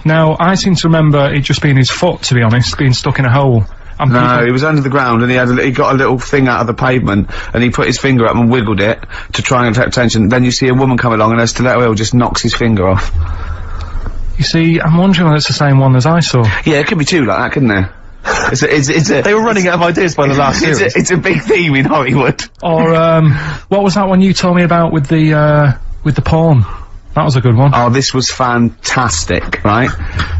Now, I seem to remember it just being his foot, to be honest, being stuck in a hole. No, he was under the ground and he got a little thing out of the pavement and he put his finger up and wiggled it to try and attract attention. Then you see a woman come along and her stiletto heel just knocks his finger off. You see, I'm wondering whether it's the same one as I saw. Yeah, it could be two like that, couldn't there? They were running out of ideas by the last series. It's a big theme in Hollywood. Or, what was that one you told me about with the porn? That was a good one. Oh, this was fantastic, right?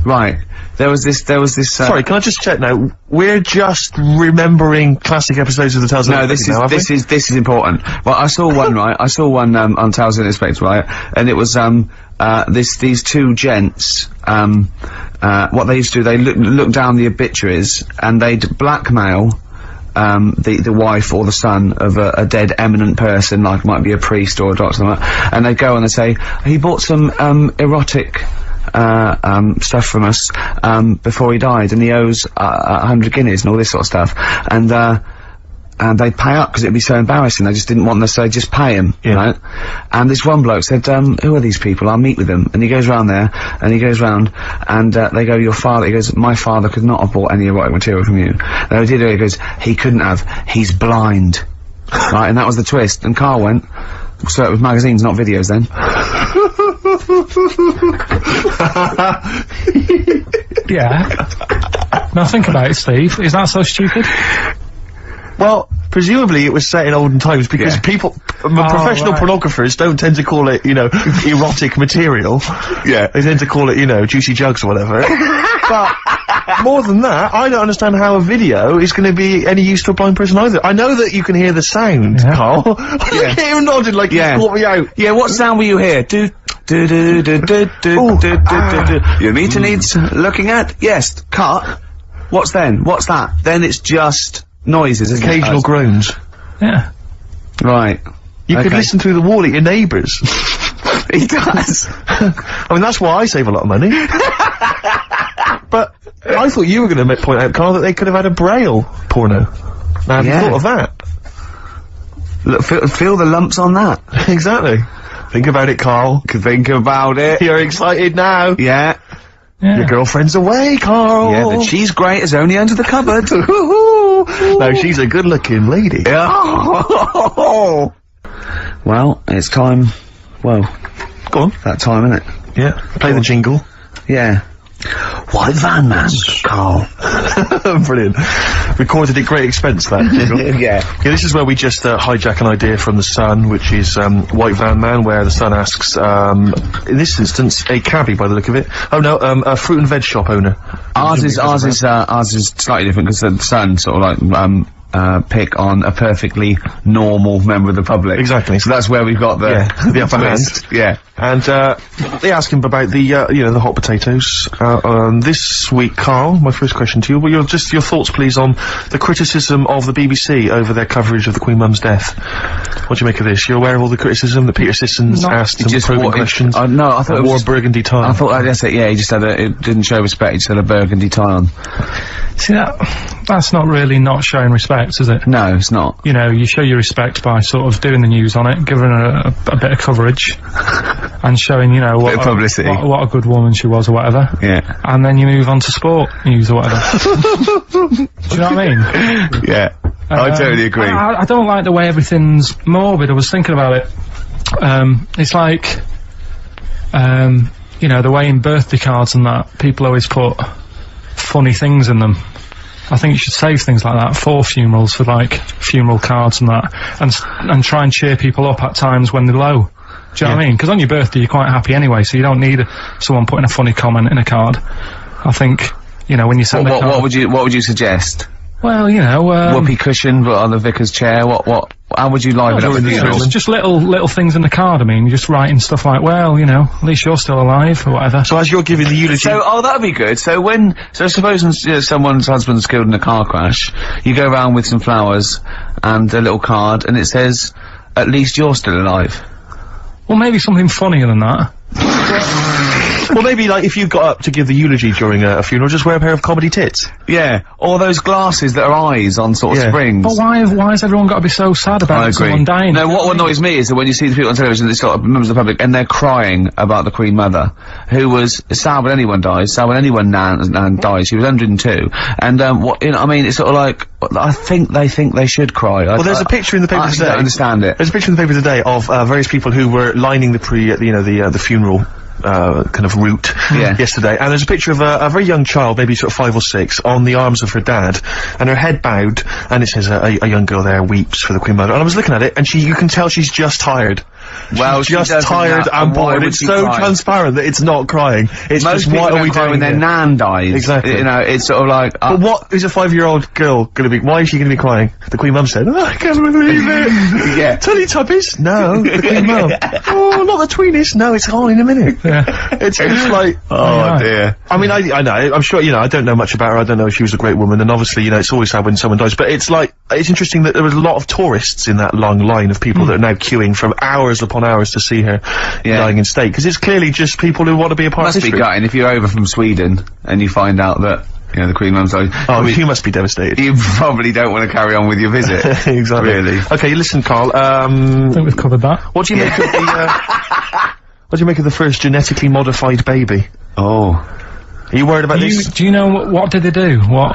Right. There was this, Sorry, can I just check now? We're just remembering classic episodes of the Tales of the Unexpected. No, this is important. Well, I saw one, right? I saw one, on Tales of the Unexpected, right? And it was, these two gents, what they used to do, they look down the obituaries and they'd blackmail the wife or the son of a dead eminent person, like might be a priest or a doctor, and they go and they say, he bought some erotic stuff from us before he died, and he owes 100 guineas and all this sort of stuff, and they'd pay up because it'd be so embarrassing. They just didn't want them to say, just pay him, yeah. Right? And this one bloke said, who are these people? I'll meet with them. And he goes round there, and he goes round, and they go, your father, he goes, my father could not have bought any erotic material from you. No, he did, he goes, he couldn't have, he's blind. Right, and that was the twist. And Carl went, so it was magazines, not videos then. Yeah. Now think about it, Steve, is that so stupid? Well, presumably it was set in olden times because people, professional pornographers don't tend to call it, you know, erotic material. Yeah. They tend to call it, you know, juicy jugs or whatever. But more than that, I don't understand how a video is going to be any use to a blind person either. I know that you can hear the sound, Carl. I hear him nodding like he caught me out. Yeah, what sound will you hear? Your meter needs looking at? Yes. Cut. What's then? What's that? Then it's just noises, occasional groans. Yeah. Right. You could listen through the wall at your neighbours. He does. I mean, that's why I save a lot of money. But I thought you were going to point out, Carl, that they could have had a Braille porno. Now, have you thought of that? Look, feel the lumps on that. Exactly. Think about it, Carl. Think about it. You're excited now. Yeah. Yeah. Your girlfriend's away, Carl. Yeah, but she's great as only under the cupboard. No, she's a good-looking lady. Oh. Well, it's time. Well, go on. That time, isn't it? Yeah. Play the jingle. Yeah. White Van Man, Carl. Brilliant. Recorded at great expense, that jingle. Yeah, this is where we just hijack an idea from The Sun, which is White Van Man, where The Sun asks, in this instance, a cabbie by the look of it. Oh no, a fruit and veg shop owner. Ours is slightly different because The Sun sort of like, pick on a perfectly normal member of the public. Exactly. So that's where we've got the the upper hand. Yeah. And they ask him about the you know, the hot potatoes. This week, Carl, my first question to you, well, just your thoughts, please, on the criticism of the BBC over their coverage of the Queen Mum's death. What do you make of this? You're aware of all the criticism that Peter Sissons asked some probing questions? No, I thought it wore a burgundy tie. I thought that's it. Yeah, he just had a. It didn't show respect. He just had a burgundy tie on. See that's not really not showing respect, is it? No, it's not. You know, you show your respect by sort of doing the news on it, giving her a bit of coverage, and showing, you know, what a publicity. What a good woman she was or whatever. Yeah. And then you move on to sport news or whatever. Do you know what I mean? Yeah. I totally agree. I don't like the way everything's morbid. I was thinking about it. It's like, you know, the way in birthday cards and that, people always put funny things in them. I think you should save things like that for funerals, for like funeral cards and that, and try and cheer people up at times when they're low. Do you know what I mean? Because on your birthday you're quite happy anyway, so you don't need someone putting a funny comment in a card. I think, you know, when you send a card. What would you suggest? Well, you know, whoopee cushion on the vicar's chair. What? How would you liven up the funeral? Just little things in the card. I mean, you're just writing stuff like, well, you know, at least you're still alive or whatever. So as you're giving the eulogy. So, oh, that'd be good. So when, so suppose someone's husband's killed in a car crash, you go round with some flowers and a little card, and it says, "At least you're still alive." Well, maybe something funnier than that. Well, maybe, like, if you got up to give the eulogy during a funeral, just wear a pair of comedy tits. Yeah. Or those glasses that are eyes on sort of springs. But why has everyone got to be so sad about someone dying? No, what annoys me is that when you see the people on television, they've got members of the public, and they're crying about the Queen Mother, who was sad when anyone dies, sad when anyone dies. She was 102. And, what, you know, I mean, it's sort of like, I think they should cry. Well, there's a picture in the paper today. I don't understand it. There's a picture in the paper today of, various people who were lining the you know, the funeral kind of route yesterday, and there's a picture of a very young child, maybe sort of 5 or 6, on the arms of her dad, and her head bowed, and it says a young girl there weeps for the Queen Mother. And I was looking at it, and you can tell she's just tired. Well, she's just tired and bored. It's so transparent that it's not crying. It's just, what are we doing when their nan dies? Exactly. You know, it's sort of like... But what is a 5-year-old girl gonna be, why is she gonna be crying? The Queen Mum said, oh, I can't believe it! Yeah. Teletubbies? No, the Queen Mum. Oh, not the Tweenies? No, it's on in a minute. Yeah. It's just like... Oh, dear. I mean, I know, I'm sure, you know, I don't know much about her, I don't know if she was a great woman, and obviously, you know, it's always sad when someone dies, but it's like, it's interesting that there was a lot of tourists in that long line of people that are now queuing from hours upon hours to see her dying in state, because it's clearly just people who want to be a part of history. Must be gutting if you're over from Sweden and you find out that, you know, the Queen Mum's like, oh, you must be devastated. You probably don't want to carry on with your visit. Exactly. Really. Okay, listen, Carl, I think we've covered that. What do you make of the, what do you make of the first genetically modified baby? Oh. Are you worried about this? Do you know what did they do? What?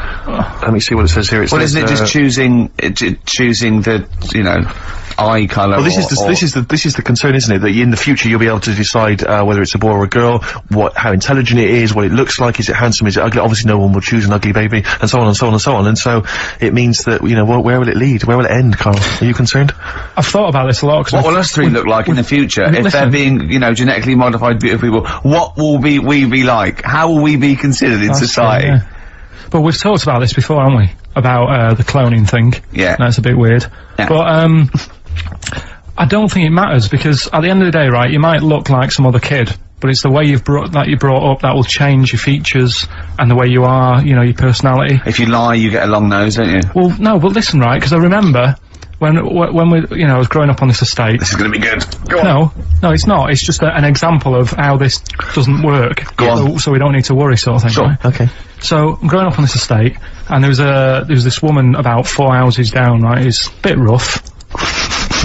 Let me see what it says here. It says, isn't it just choosing the, you know, eye colour? Well, this is the concern, isn't it? That in the future you'll be able to decide whether it's a boy or a girl, how intelligent it is, what it looks like, is it handsome, is it ugly? Obviously, no one will choose an ugly baby, and so on and so on and so on. And so it means that, you know, where will it lead? Where will it end, Carl? Are you concerned? I've thought about this a lot. What will us three look like in the future if they're being, you know, genetically modified beautiful people? What will we be like? How will we be considered in society? True, yeah. But we've talked about this before, haven't we? About the cloning thing. Yeah. That's a bit weird. Yeah. But I don't think it matters, because at the end of the day, right, you might look like some other kid, but it's the way you brought up that will change your features and the way you are, you know, your personality. If you lie, you get a long nose, don't you? Well, no, but listen, right, because I remember when we, you know, I was growing up on this estate. This is going to be good. Go on. No, it's not. It's just an example of how this doesn't work. Go on. So we don't need to worry, sort of thing. Sure. Right? Okay. So growing up on this estate, and there was this woman about 4 houses down. Right, it's a bit rough.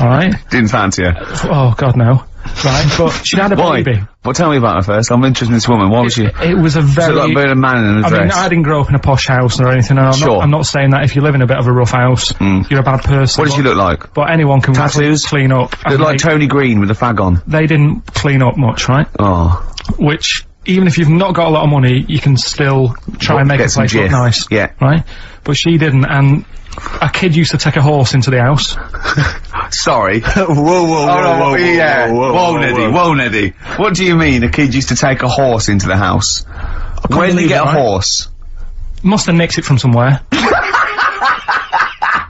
All right. Didn't fancy her. Oh God, no. Right, but she had a baby. Well, tell me about her first. I'm interested in this woman. Why was she? It was a very. Like being a man in a dress. I mean, I didn't grow up in a posh house or anything. And I'm not saying that if you live in a bit of a rough house, you're a bad person. What did she look like? But anyone can clean up. Looked like Tony Green with a fag on. They didn't clean up much, right? Oh. Which, even if you've not got a lot of money, you can still try and make a place look nice. Yeah. Right? But she didn't, and a kid used to take a horse into the house. Sorry. Whoa, Neddy. What do you mean a kid used to take a horse into the house? Where did they get a horse? Must have nicked it from somewhere.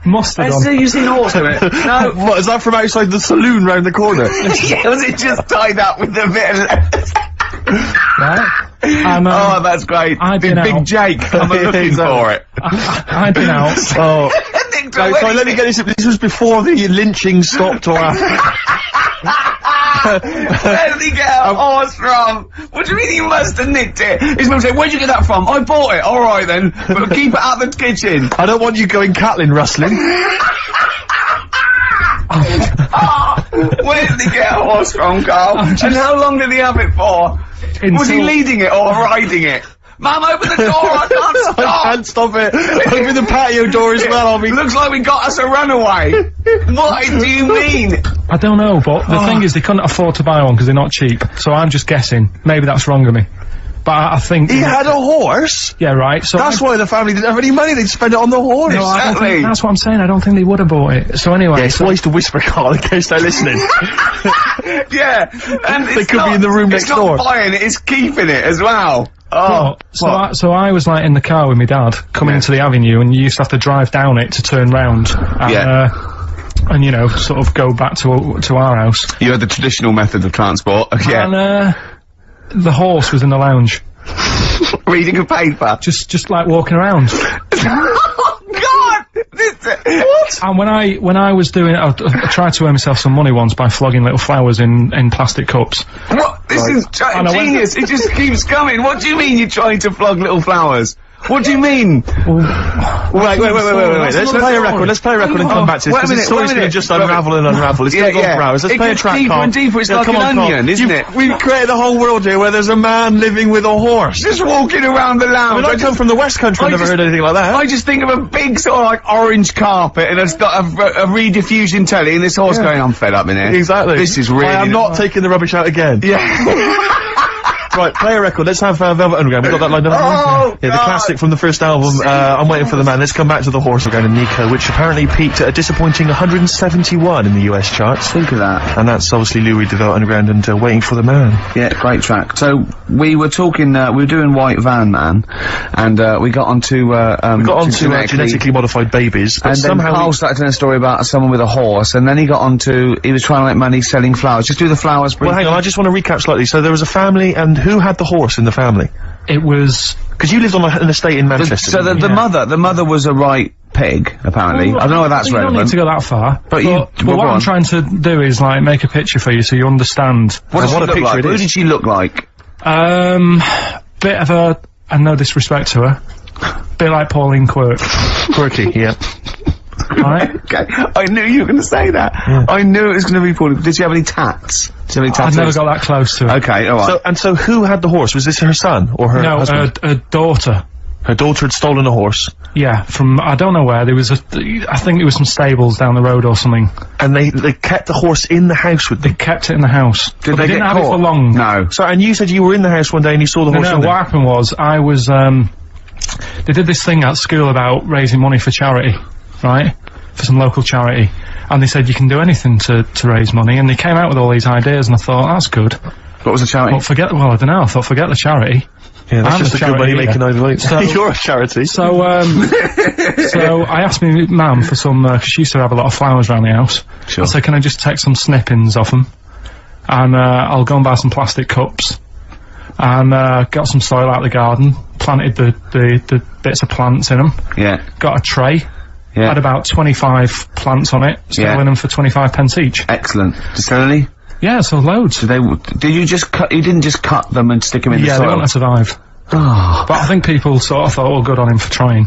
Must have done. You've seen a horse in it? No. What, is that from outside the saloon round the corner? Yeah, was it just tied up with a bit of... Right? And, oh, that's great. Big Jake, I'm looking for it. I'd been out. Oh. No, sorry, let me get this. This was before the lynching stopped or after. Where did he get a horse from? What do you mean he must have nicked it? His mum said, where'd you get that from? I bought it. Alright then. But keep it out the kitchen. I don't want you going Catlin rustling. Oh, where did he get a horse from, Carl? And how long did he have it for? Was he leading it or riding it? Mum, open the door, I can't stop! I can't stop it! Open the patio door as well, I mean... Looks like we got us a runaway! What do you mean? I don't know, but the thing is, they couldn't afford to buy one because they're not cheap, so I'm just guessing. Maybe that's wrong of me. But I think... He had a horse? Yeah, right, so... That's why the family didn't have any money, they'd spend it on the horse! No, exactly! That's what I'm saying, I don't think they would have bought it. So anyway... Yeah, it's wise to whisper, Carl, in case they're listening. Yeah, and they could be in the room next door. It's not buying it, it's keeping it as well. Oh, so I was like in the car with my dad coming into the avenue, and you used to have to drive down it to turn round and, and you know, sort of go back to our house. You had the traditional method of transport, yeah. And the horse was in the lounge. Reading a paper. Just like walking around. What? And when I was doing it, I tried to earn myself some money once by flogging little flowers in plastic cups. What? This is genius! It just keeps coming! What do you mean you're trying to flog little flowers? What do you mean? Wait, let's play a record and come back to this, because the story's gonna just unravel and unravel. It's gonna go for hours. Let's play a track, Carl. It gets deeper and deeper, it's like an onion, isn't it? We've created a whole world here where there's a man living with a horse. Just walking around the lounge. I mean, I come from the West Country, I've never heard anything like that. I just think of a big sort of like orange carpet, and it's got a rediffusion telly, and this horse going, I'm fed up in here. Exactly. This is really... I am not taking the rubbish out again. Yeah. Right, play a record. Let's have Velvet Underground. We've got that lined up. Oh, yeah, the classic from the first album, I'm Waiting for the Man. Let's come back to The Horse. We're going to Nico, which apparently peaked at a disappointing 171 in the US charts. Think of that. And that's obviously Lou Reed, Velvet Underground, and Waiting for the Man. Yeah, great track. So, we were talking, we were doing White Van Man, and we got onto, we got onto genetically modified babies, but and somehow then Carl started telling a story about someone with a horse, and then he got onto, he was trying to make money selling flowers. Just do the flowers briefly. Well, hang on, I just want to recap slightly. So there was a family, and who had the horse in the family? It was... Because you lived on an estate in Manchester. The mother was a right pig, apparently. Well, I don't know if that's relevant. You don't need to go that far. But what I'm trying to do is, like, make a picture for you so you understand. What a picture like? It is. Who did she look like? Bit of a... and no disrespect to her. Bit like Pauline Quirk. Quirky, yeah. Right? Okay. I knew you were going to say that. Yeah. I knew it was going to be Pauline. Did she have any tats? I've never got that close to it. Okay, alright. So, and so who had the horse? Was this her son or her husband? No, her daughter. Her daughter had stolen a horse? Yeah, from, I don't know where, there was a, I think it was some stables down the road or something. And they kept the horse in the house with them? They kept it in the house. Did they get caught? They didn't have it for long. No. So, and you said you were in the house one day and you saw the horse in there? No, what happened was, I was, they did this thing at school about raising money for charity, right? For some local charity. And they said you can do anything to raise money, and they came out with all these ideas, and I thought, that's good. What was the charity? Well, I don't know, I thought, forget the charity. Yeah, that's just a good money making overnight. So, you're a charity. So, so I asked my mum for some, cause she used to have a lot of flowers around the house. Sure. I said, can I just take some snippings off them? And, I'll go and buy some plastic cups. And, got some soil out of the garden, planted the bits of plants in them. Yeah. Got a tray. Yeah. Had about 25 plants on it, selling them for 25p each. Excellent. Did you sell any? Yeah, I sold loads. You didn't just cut them and stick them in the soil? Yeah, they wouldn't survive. Oh. But I think people sort of thought, oh, good on him for trying.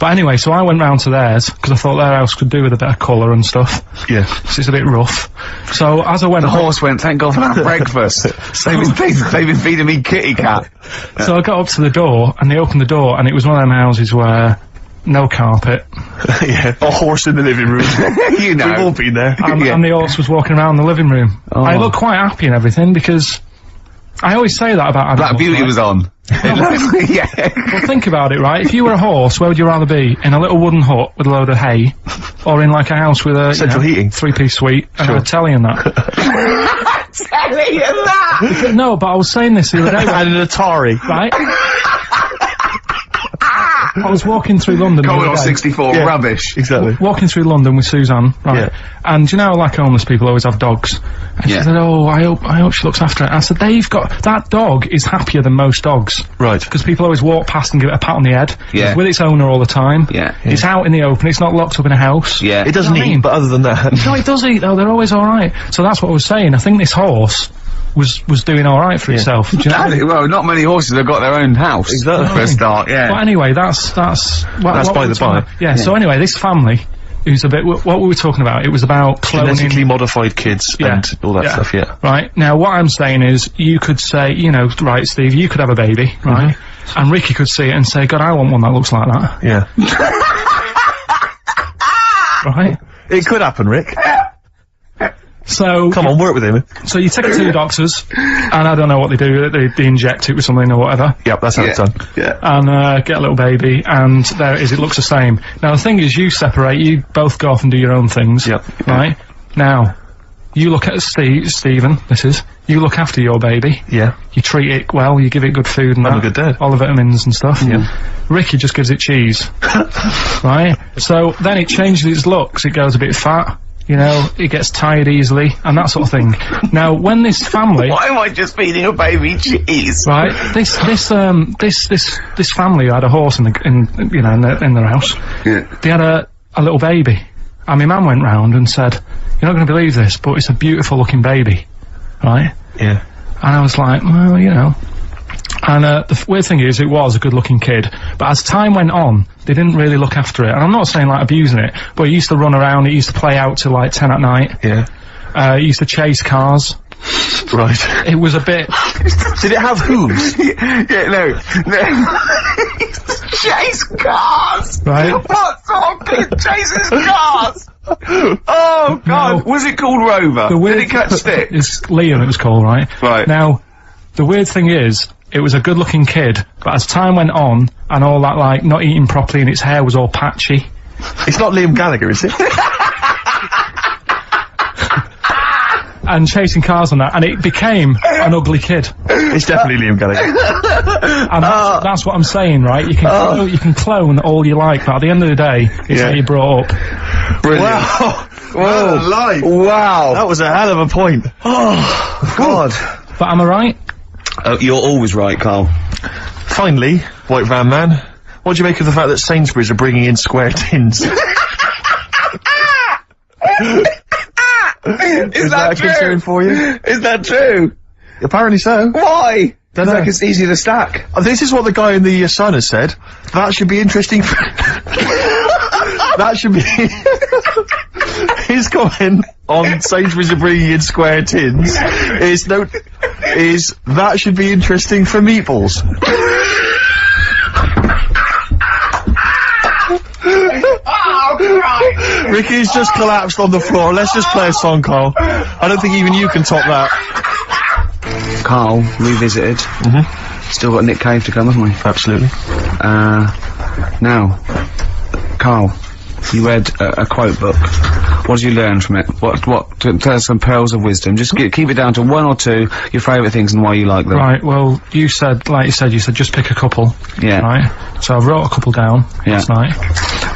But anyway, so I went round to theirs, because I thought their house could do with a bit of colour and stuff. Yeah. So it's a bit rough. So as I went... The horse went, thank God for that breakfast. They've been feeding me kitty cat. So I got up to the door, and they opened the door, and it was one of them houses where... no carpet. Yeah, a horse in the living room. You know. We've all been there. And the horse was walking around the living room. Oh. I looked quite happy and everything, because I always say that about animals. That beauty was on. Yeah. Well, think about it, right? If you were a horse, where would you rather be? In a little wooden hut with a load of hay, or in, like, a house with a... central heating. Three-piece suite, and a telly and that. Telly and that! No, but I was saying this the other day. And an Atari. Right? I was walking through London. Going on 64, yeah, rubbish. Exactly. Walking through London with Suzanne, right? Yeah. And you know, like, homeless people always have dogs. And she said, "Oh, I hope she looks after it." I said, "They've got that dog is happier than most dogs, right? Because people always walk past and give it a pat on the head. Yeah. It's with its owner all the time. Yeah. It's out in the open. It's not locked up in a house. Yeah. It doesn't eat, but other than that, no, it does eat though. They're always all right. So that's what I was saying. I think this horse was doing all right for itself. Do you know well, not many horses have got their own house. Exactly. For a start, yeah. But anyway, that's by the by. Yeah, yeah. So anyway, this family, who's a bit what we were talking about. It was about cloning, genetically modified kids and all that stuff. Yeah. Right now, what I'm saying is, you could say, you know, right, Steve, you could have a baby, right? And Ricky could see it and say, God, I want one that looks like that. Yeah. Right. It could happen, Rick. So come on, work with him. So you take it to the doctors, and I don't know what they do. They inject it with something or whatever. Yep, that's how it's done. Yeah. And get a little baby, and there it is. It looks the same. Now the thing is, you separate. You both go off and do your own things. Yep. Right. Now, you look at Stephen. This is. You look after your baby. Yeah. You treat it well. You give it good food and a good dad. All the vitamins and stuff. Yeah. Ricky just gives it cheese. Right. So then it changes its looks. It goes a bit fat. You know, it gets tired easily, and that sort of thing. Now, when this family... Why am I just feeding a baby cheese? Right, this family had a horse in their house. Yeah. They had a little baby, and my mum went round and said, "You're not going to believe this, but it's a beautiful looking baby," right? Yeah. And I was like, well, you know. And the weird thing is, it was a good looking kid, but as time went on, they didn't really look after it. And I'm not saying, like, abusing it, but he used to run around, he used to play out till like 10 at night. Yeah. He used to chase cars. Right. It was a bit... Did it have hooves? Yeah, no. He used to chase cars! Right. What sort of kid chases cars? Oh, God. Now, was it called Rover? Did it catch sticks? It's Liam, it was called, right? Right. Now... The weird thing is, it was a good-looking kid, but as time went on, and all that, like, not eating properly and its hair was all patchy. It's not Liam Gallagher, is it? And chasing cars and that, and it became an ugly kid. It's definitely Liam Gallagher. And that's what I'm saying, right? You can you can clone all you like, but at the end of the day, it's how you brought up. Brilliant. Wow. Whoa. Wow. That was a hell of a point. Oh, God. But am I right? You're always right, Carl. Finally, White Van Man, what do you make of the fact that Sainsbury's are bringing in square tins? Is that true? A concern for you? Is that true? Apparently so. Why? Don't know. Like it's easy to stack. This is what the guy in the Sun has said. That should be interesting for that should be his comment on Sainsbury's are bringing in square tins is that should be interesting for meatballs. Oh, Ricky's just collapsed on the floor. Let's just play a song, Carl. I don't think even you can top that. Carl, revisited. Mm-hmm. Still got Nick Cave to come, haven't we? Absolutely. Now, Carl, you read a quote book. What did you learn from it? What, tell us some pearls of wisdom. Just keep it down to one or two, your favourite things and why you like them. Right, well, you said, like you said just pick a couple. Yeah. Right? So I wrote a couple down last night.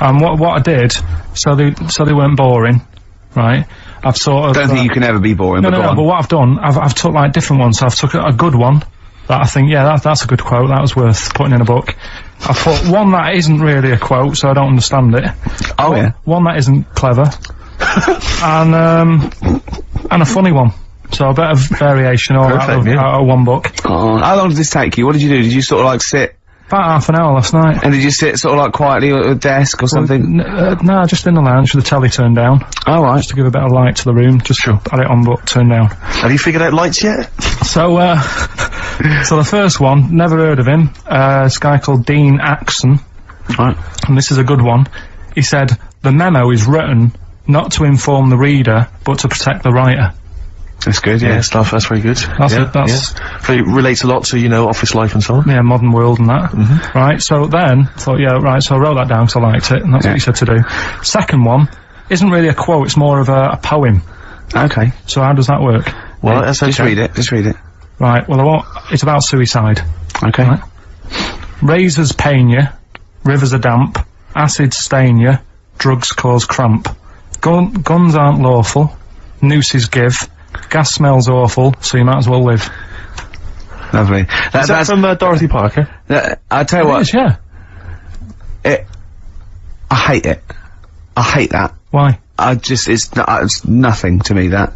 And what I did, so they weren't boring, right? I've sort of- Don't think you can ever be boring, No, but what I've done, I've took, like, different ones. So I've took a good one that I think, yeah, that's a good quote, that was worth putting in a book. I put one that isn't really a quote, so I don't understand it. Oh, yeah. One that isn't clever. And a funny one. So a bit of variation all out of one book. Oh, how long did this take you? What did you do? Did you sort of, like, sit- About half an hour last night. And did you sit sort of like quietly at a desk or something? No, just in the lounge with the telly turned down. Oh, right. Just to give a bit of light to the room, just had it on but turned down. Have you figured out lights yet? So, so the first one, never heard of him, this guy called Dean Axton. Right. And this is a good one. He said, the memo is written not to inform the reader, but to protect the writer. That's good, yeah. Stuff, that's very good. That's it, that's... Yeah. It relates a lot to, you know, office life and so on. Yeah, modern world and that. Mm-hmm. Right, so then, I thought, yeah, right, so I wrote that down because I liked it, and that's what you said to do. Second one, isn't really a quote, it's more of a poem. Okay. So how does that work? Well, that's okay. Just read it. Right, well, it's about suicide. Okay. Right? Razors pain you, rivers are damp, acids stain you, drugs cause cramp. Guns aren't lawful, nooses give, gas smells awful, so you might as well live. Lovely. That's from Dorothy Parker? I tell you what. It is, yeah. I hate it. I hate that. Why? It's nothing to me, that.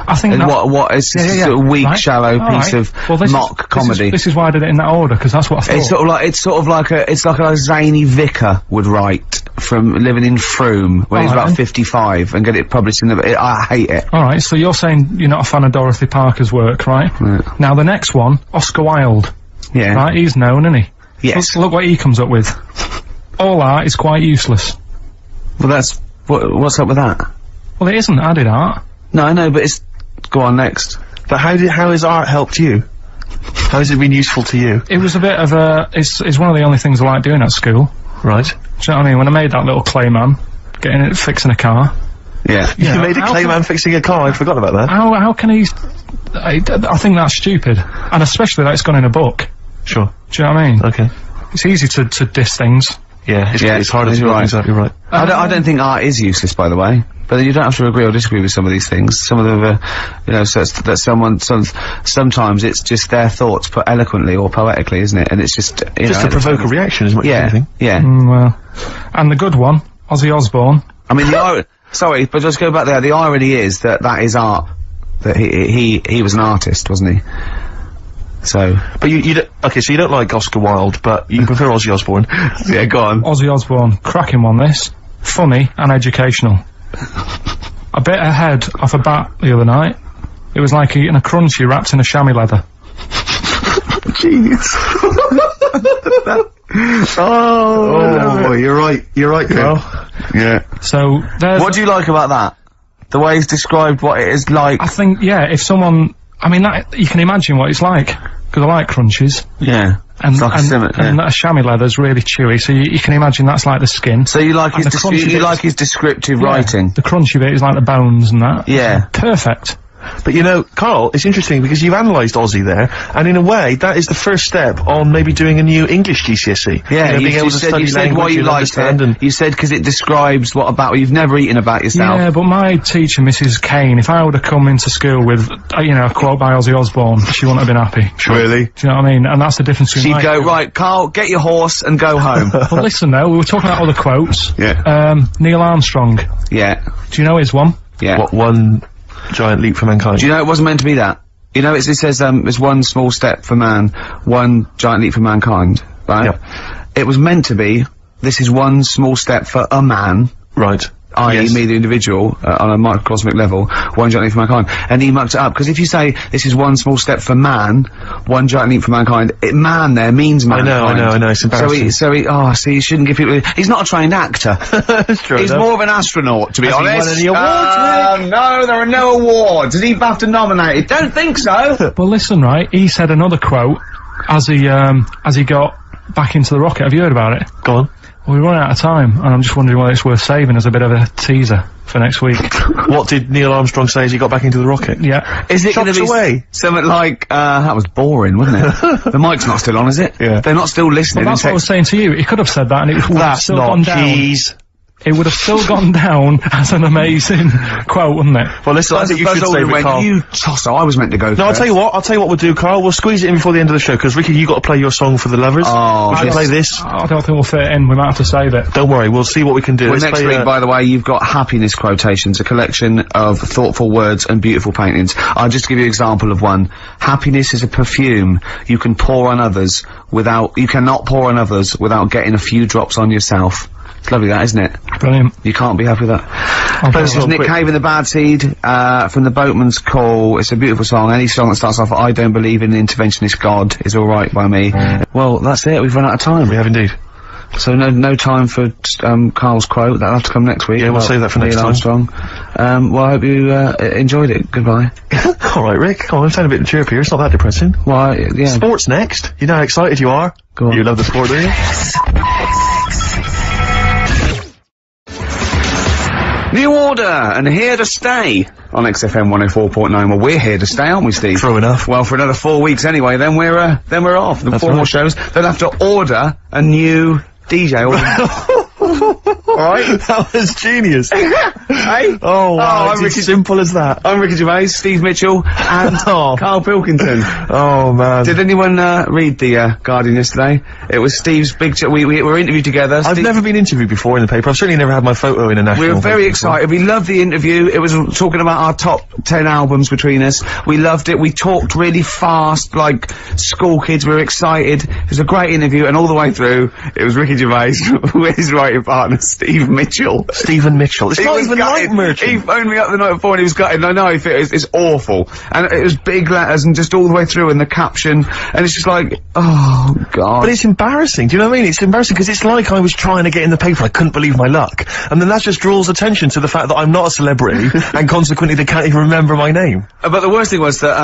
I think and what is a weak, shallow piece of mock comedy. This is why I did it in that order, because that's what I thought. It's like a zany vicar would write from living in Froome when he's about 55 and get it published in the- I hate it. Alright, so you're saying you're not a fan of Dorothy Parker's work, right? Right. Now the next one, Oscar Wilde. Yeah. Right, he's known, isn't he? Yes. Look what he comes up with. All art is quite useless. Well that's- what's up with that? Well it isn't, I did art. No, I know, but it's- Go on, next. But how has art helped you? How has it been useful to you? It was a bit of a- it's one of the only things I like doing at school. Right. Do you know what I mean? When I made that little clay man, fixing a car. Yeah. You made a clay man fixing a car, I forgot about that. How can he- I think that's stupid. And especially that it's gone in a book. Sure. Do you know what I mean? Okay. It's easy to diss things. Yeah, it's harder to write. Exactly right. I don't think art is useless, by the way. But you don't have to agree or disagree with some of these things. Some of them, you know, so that sometimes it's just their thoughts put eloquently or poetically, isn't it? And it's just, you know, to provoke a reaction as much as anything. Yeah. Well, and the good one, Ozzy Osbourne. I mean, sorry, but just go back there. The irony is that is art. That he was an artist, wasn't he? So, but so you don't like Oscar Wilde, but you prefer Ozzy Osbourne. Yeah, go on. Ozzy Osbourne, cracking one this, funny and educational. I bit her head off a bat the other night. It was like eating a crunchy wrapped in a chamois leather. Genius. Oh, you're right, Carl. Yeah. So, what do you like about that? The way he's described what it is like? I think, yeah, if someone... I mean, you can imagine what it's like. because I like crunchies. Yeah. And, like and a chamois leather's really chewy, so you can imagine that's like the skin. So you like, his descriptive writing? The crunchy bit is like the bones and that. Yeah. Perfect. But you know, Karl, it's interesting because you've analysed Aussie there, and in a way, that is the first step on maybe doing a new English GCSE. Yeah, you know, you said why you liked it, and you said because it describes what about you've never eaten about yourself. Yeah, but my teacher, Mrs. Kane, if I would have come into school with, you know, a quote by Ozzy Osbourne, she wouldn't have been happy. Really? Do you know what I mean? And that's the difference between. She'd go, right, Karl, get your horse and go home. Well, listen, though, we were talking about all the quotes. Yeah. Neil Armstrong. Yeah. Do you know his one? Yeah. What one? Giant leap for mankind. Do you know it wasn't meant to be that? You know, it says, it's one small step for man, one giant leap for mankind, right? Yeah. It was meant to be, this is one small step for a man. Right. I.e. Yes. Me, the individual, on a microcosmic level, one giant leap for mankind. And he mucked it up, because if you say, this is one small step for man, one giant leap for mankind, man there means mankind. I know, it's embarrassing. So you shouldn't give people- he's not a trained actor. True, he's more of an astronaut, to be honest. Has he won any awards, Nick? No, there are no awards. Is he BAFTA nominated? Don't think so! Well, listen, right, he said another quote as he got back into the rocket. Have you heard about it? Go on. We run out of time, and I'm just wondering whether it's worth saving as a bit of a teaser for next week. What did Neil Armstrong say as he got back into the rocket? Yeah. Is it going to be something like, that was boring, wasn't it? The mic's not still on, is it? Yeah. They're not still listening. Well, that's what I was saying to you. He could have said that, and it would have still gone down. That's not cheese. It would have still gone down as an amazing quote, wouldn't it? Well, listen, I think you should save it, Karl. You tosser, I was meant to go first. No, I'll tell you what we'll do, Karl. We'll squeeze it in before the end of the show, because, Ricky, you've got to play your song for the lovers. Oh, we should play this. I don't think we'll fit it in, we might have to save it. Don't worry, we'll see what we can do. Well, next week, by the way, you've got happiness quotations, a collection of thoughtful words and beautiful paintings. I'll just give you an example of one. Happiness is a perfume you can pour on others without- you cannot pour on others without getting a few drops on yourself. It's lovely that, isn't it? Brilliant. You can't be happy with that. This is Nick Cave and the Bad Seed, from the Boatman's Call. It's a beautiful song. Any song that starts off, I don't believe in an interventionist God is alright by me. Well, that's it. We've run out of time. We have indeed. So no time for, Karl's quote. That'll have to come next week. Yeah, we'll save that for next time. Armstrong. Well, I hope you, enjoyed it. Goodbye. Alright, Rick. Come on, I'm sounding a bit cheerier. It's not that depressing. Well, yeah. Sports next. You know how excited you are. Go on. You love the sport, do you? New Order, and Here to Stay, on XFM 104.9. Well, we're here to stay, aren't we, Steve? True enough. Well, for another 4 weeks anyway, then we're off. The four more shows, they'll have to order a new DJ. Alright? That was genius. Hey? Oh, wow, it's as simple as that. I'm Ricky Gervais, Steve Mitchell, and Karl Pilkington. Oh, man. Did anyone, read the, Guardian yesterday? It was Steve's big we were interviewed together. I've never been interviewed before in the paper. I've certainly never had my photo in a national paper. We were very excited. We loved the interview. It was talking about our top 10 albums between us. We loved it. We talked really fast, like school kids. We were excited. It was a great interview, and all the way through, it was Ricky Gervais with his writing partner, Stephen Mitchell. It's not even like Merchant. He phoned me up the night before and he was gutted. I know, it's awful. And it was big letters and just all the way through and the caption, and it's just like, oh, God. But it's embarrassing, do you know what I mean? It's embarrassing because it's like I was trying to get in the paper, I couldn't believe my luck. And then that just draws attention to the fact that I'm not a celebrity, and consequently they can't even remember my name. But the worst thing was that,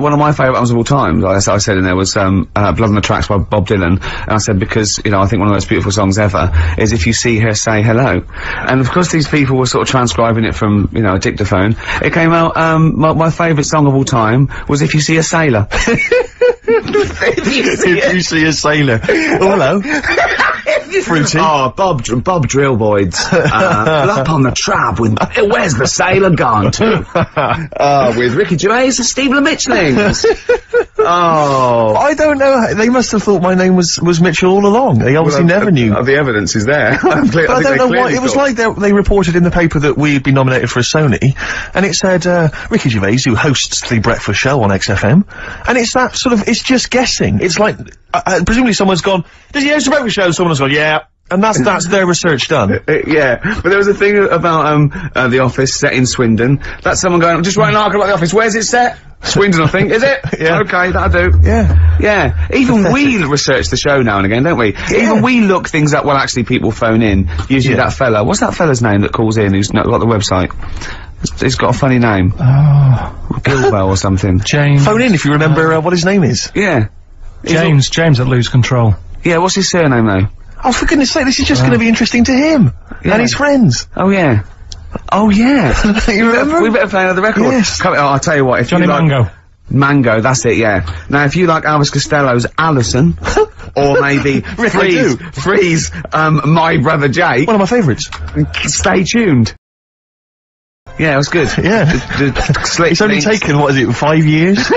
one of my favourite albums of all time, like I said in there, was, Blood on the Tracks by Bob Dylan. And I said, because, you know, I think one of the most beautiful songs ever is If You See Her, Say Hello. And of course these people were sort of transcribing it from, you know, a dictaphone. It came out, my favourite song of all time was If You See a Sailor. If you see a sailor. Oh, hello. Fruity. Oh, Bob Drillboyd's, Up on the Trap with, Where's the Sailor Gone To? With Ricky Gervais and Steve Mitchellings. Oh. I don't know, they must have thought my name was Mitchell all along. They obviously never knew. The evidence is there. I don't know why, it was like they reported in the paper that we'd been nominated for a Sony, and it said, Ricky Gervais, who hosts The Breakfast Show on XFM, and it's that sort of, it's just guessing. It's like, presumably someone's gone, does he host The Breakfast Show? Someone's gone, yeah. And that's their research done. Yeah. But there was a thing about, The Office set in Swindon. That's someone going, just write an article about The Office, where's it set? Swindon, I think, is it? Yeah. Okay, that'll do. Yeah. Yeah. Even we research the show now and again, don't we? Yeah. Even we look things up, well actually people phone in. Usually that fella, what's that fella's name that calls in who's not got the website? He's got a funny name. Oh. Gilwell or something. James. Phone in if you remember what his name is. Yeah. James. James at Lose Control. Yeah, what's his surname though? Oh, for goodness sake, this is just going to be interesting to him. Yeah. And his friends. Oh, yeah. Oh, yeah. You remember? We better play another record. Yes. Come, I'll tell you what, if Johnny you like- Mango. Mango, that's it, yeah. Now, if you like Elvis Costello's Alison, or maybe Freeze, My Brother Jake. One of my favourites. Stay tuned. Yeah, it was good. Yeah. It's only taken, what is it, 5 years?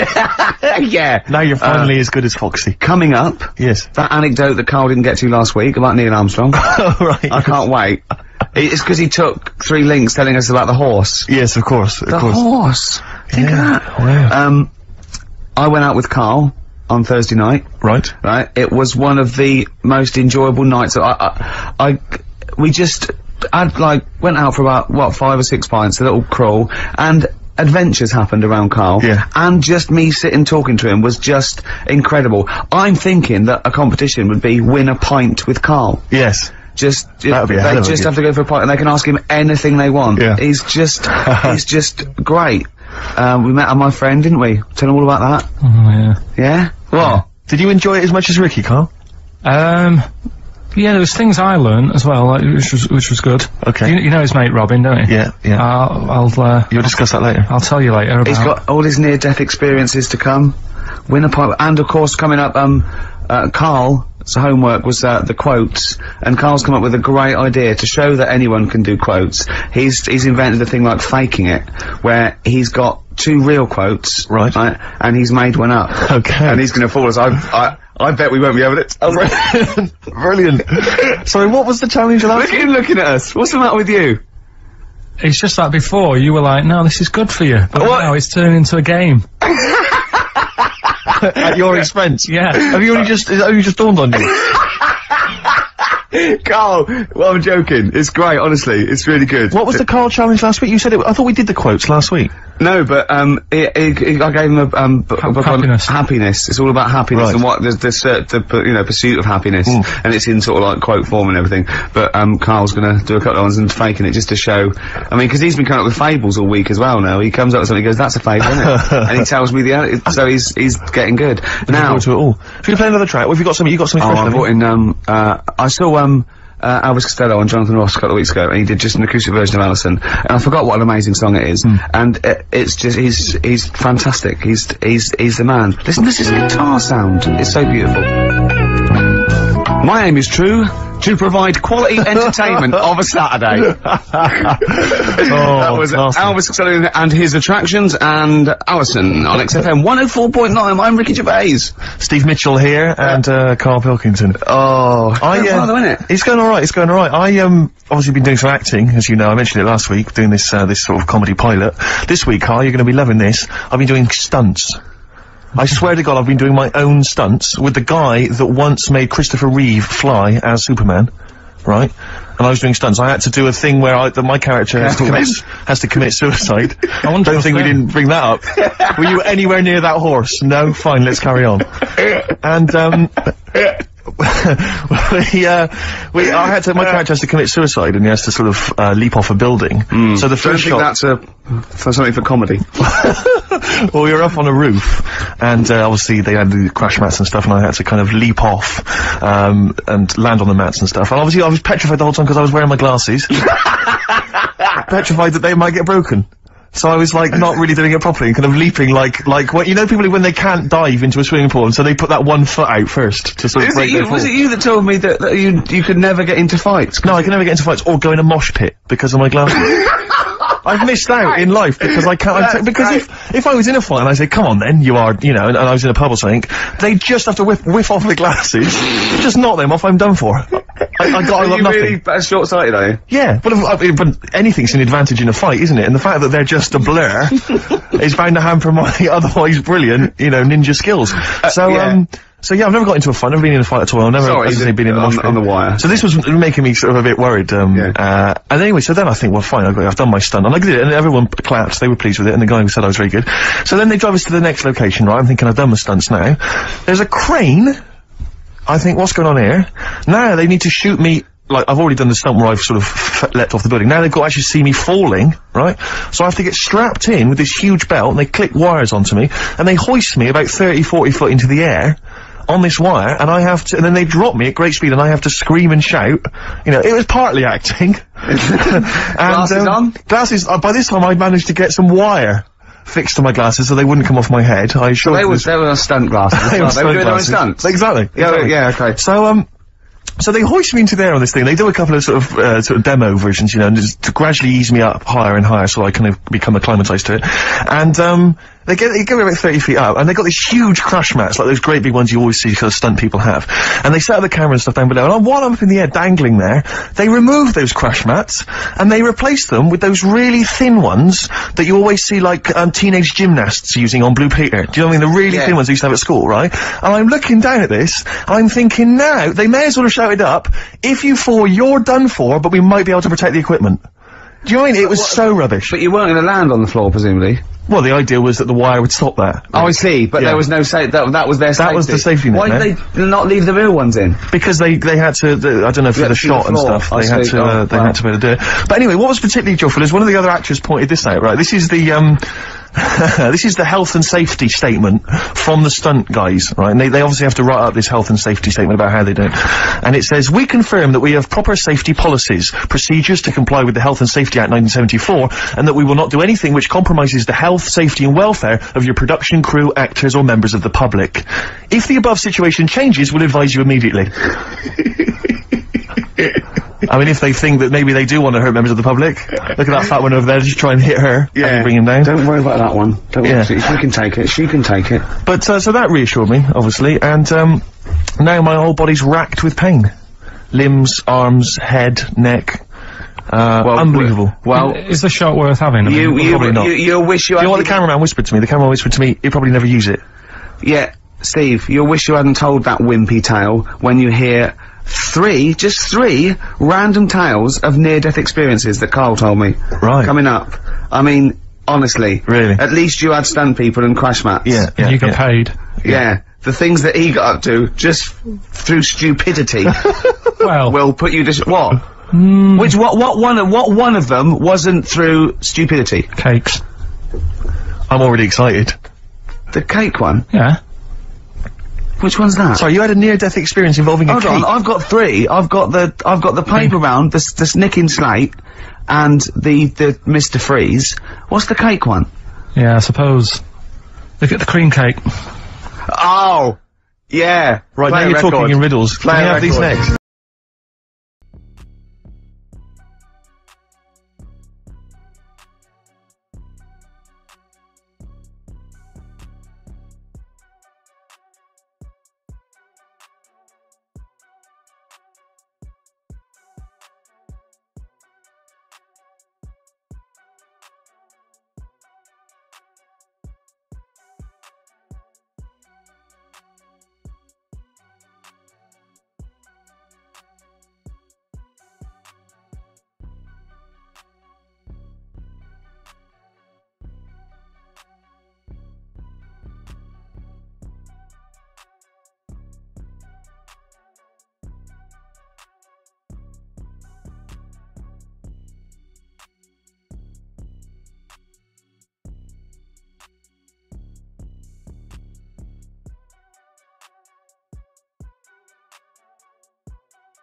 Yeah. Now you're finally as good as Foxy. Coming up. Yes. That anecdote that Carl didn't get to last week about Neil Armstrong. Right. I can't wait. It's because he took three links telling us about the horse. Yes, of course. Of course. The horse. Think of that. Wow. I went out with Carl on Thursday night. Right. Right. It was one of the most enjoyable nights. We went out for about, what, 5 or 6 pints, a little crawl, and adventures happened around Carl. Yeah. And just me sitting talking to him was just incredible. I'm thinking that a competition would be win a pint with Carl. Yes. They just have to go for a pint and they can ask him anything they want. Yeah. He's just great. We met my friend, didn't we? Tell him all about that. Oh, yeah. Yeah? What? Did you enjoy it as much as Ricky, Carl? Yeah, there was things I learned as well, like, which was good. Okay. You know his mate Robin, don't you? Yeah, yeah. You'll discuss that later. I'll tell you later about... He's got all his near-death experiences to come. And of course, coming up, Carl's homework was, the quotes, and Carl's come up with a great idea to show that anyone can do quotes. He's invented a thing like faking it, where he's got 2 real quotes. Right. And he's made one up. Okay. And he's gonna fool us. I bet we won't be able to. Oh, brilliant. Sorry, what was the challenge of that? Look at him looking at us. What's the matter with you? It's just like before, you were like, no, this is good for you. But now it's turned into a game. At your expense? Yeah. Have you only just- have you just dawned on you? Carl, well, I'm joking. It's great, honestly. It's really good. What was the Carl challenge last week? You said it- I thought we did the quotes last week. No, but, I gave him a, happiness. Happiness. It's all about happiness and what the pursuit of happiness. Mm. And it's in sort of like quote form and everything. But, Carl's gonna do a couple of ones and faking it just to show. I mean, cause he's been coming up with fables all week as well now. He comes up with something and goes, that's a fable, isn't it? And he tells me so he's getting good. Now. To it all. If you play another track, or if you got something special. Oh, I brought in, I saw, Elvis Costello and Jonathan Ross a couple of weeks ago, and he did just an acoustic version of Alison, and I forgot what an amazing song it is. Mm. And it's just he's fantastic. He's the man. Listen, this is a guitar sound. It's so beautiful. My aim is true to provide quality entertainment of a Saturday. That was nasty. Elvis Costello and His Attractions and Alison on XFM 104.9. I'm Ricky Gervais. Steve Mitchell here and Karl Pilkington. Oh, it's going alright, it's going alright. I obviously been doing some acting, as you know, I mentioned it last week, doing this this sort of comedy pilot. This week, Karl, you're gonna be loving this. I've been doing stunts. I swear to God, I've been doing my own stunts with the guy that once made Christopher Reeve fly as Superman, right? And I was doing stunts. I had to do a thing where my character has to commit suicide. I don't think we didn't bring that up. Were you anywhere near that horse? No? Fine, let's carry on. And, my character has to commit suicide and he has to sort of, leap off a building. Mm. So the first shot- Don't think that's something for comedy. Well, we were up on a roof and, obviously they had the crash mats and stuff and I had to kind of leap off, and land on the mats and stuff. And obviously I was petrified the whole time because I was wearing my glasses. Petrified that they might get broken. So I was like not really doing it properly and kind of leaping like what you know people when they can't dive into a swimming pool and so they put that one foot out first to sort of break their fall. Was it you that told me that you could never get into fights? No, I could never get into fights or go in a mosh pit because of my glasses. I've missed out in life because I can't- if I was in a fight and I say, come on then, you are, you know, and I was in a pub or something, they just have to whiff off the glasses, just knock them off, I'm done for. I got nothing. You really short-sighted, are you? Yeah, but anything's an advantage in a fight, isn't it? And the fact that they're just a blur is bound to hamper my otherwise brilliant, you know, ninja skills. So yeah, I've never got into a fight. I've never been in a fight at all. I've never been in the mosh pit. On the wire. So this was making me sort of a bit worried. And anyway, so then I think, well, fine, I've done my stunt. And I did it, and everyone clapped. They were pleased with it, and the guy said I was very good. So then they drive us to the next location, right? I'm thinking I've done my stunts now. There's a crane. I think, what's going on here? Now they need to shoot me like, I've already done the stunt where I've sort of leapt off the building. Now they've got to actually see me falling, right? So I have to get strapped in with this huge belt, and they clip wires onto me, and they hoist me about 30, 40 foot into the air on this wire, and I have to, and then they drop me at great speed, and I have to scream and shout. You know, it was partly acting. And, glasses on? Glasses, by this time I'd managed to get some wire fixed to my glasses so they wouldn't come off my head. I sure they were stunt glasses. They were doing their own stunts. Exactly. Yeah, okay. So, so they hoist me into there on this thing. They do a couple of sort of demo versions, you know, and just to gradually ease me up higher and higher so I kind of become acclimatized to it. And, they get me about 30 feet up, and they got these huge crash mats, like those great big ones you always see because stunt people have. And they set up the camera and stuff down below, and while I'm up in the air dangling there, they remove those crash mats, and they replace them with those really thin ones that you always see, like, teenage gymnasts using on Blue Peter. Do you know what I mean? The really thin ones they used to have at school, right? And I'm looking down at this, and I'm thinking, now, they may as well have shouted up, if you fall, you're done for, but we might be able to protect the equipment. Do you know what I mean? It was so rubbish. But you weren't going to land on the floor, presumably. Well, the idea was that the wire would stop that. Oh, I see, but there was no safety. That was their safety. That was the safety net. Why did they not leave the real ones in? Because they had to, I don't know, for the shot and stuff, they had to be able to do it. But anyway, what was particularly joyful is one of the other actors pointed this out, right? This is the, this is the health and safety statement from the stunt guys, right? And they obviously have to write up this health and safety statement about how they do it. And it says, we confirm that we have proper safety policies, procedures to comply with the Health and Safety Act 1974, and that we will not do anything which compromises the health, safety and welfare of your production crew, actors or members of the public. If the above situation changes, we'll advise you immediately. I mean, if they think that maybe they do want to hurt members of the public, look at that fat one over there, just try and hit her and bring him down. Don't worry about that one. Don't worry. She can take it. She can take it. But, so that reassured me, obviously, and, now my whole body's racked with pain. Limbs, arms, head, neck. Well, unbelievable. Well, is the shot worth having? I mean, probably not. You'll wish you hadn't- You know what the cameraman whispered to me? The cameraman whispered to me, he'll probably never use it. Yeah, Steve, you'll wish you hadn't told that wimpy tale when you hear just three random tales of near-death experiences that Carl told me. Right. Coming up. I mean, honestly. Really? At least you had stunt people and crash mats. Yeah, yeah. And you got paid. Yeah. The things that he got up to, just through stupidity, well, will put you to- what? Mm. Which what one of them wasn't through stupidity? Cakes. I'm already excited. The cake one? Yeah. Which one's that? Sorry, you had a near-death experience involving a cake. Hold on, I've got three. I've got the paper round, the snicking slate, and the Mr. Freeze. What's the cake one? Yeah, I suppose. Look at the cream cake. Oh! Yeah. Right, now you're talking in riddles. Can we have these next?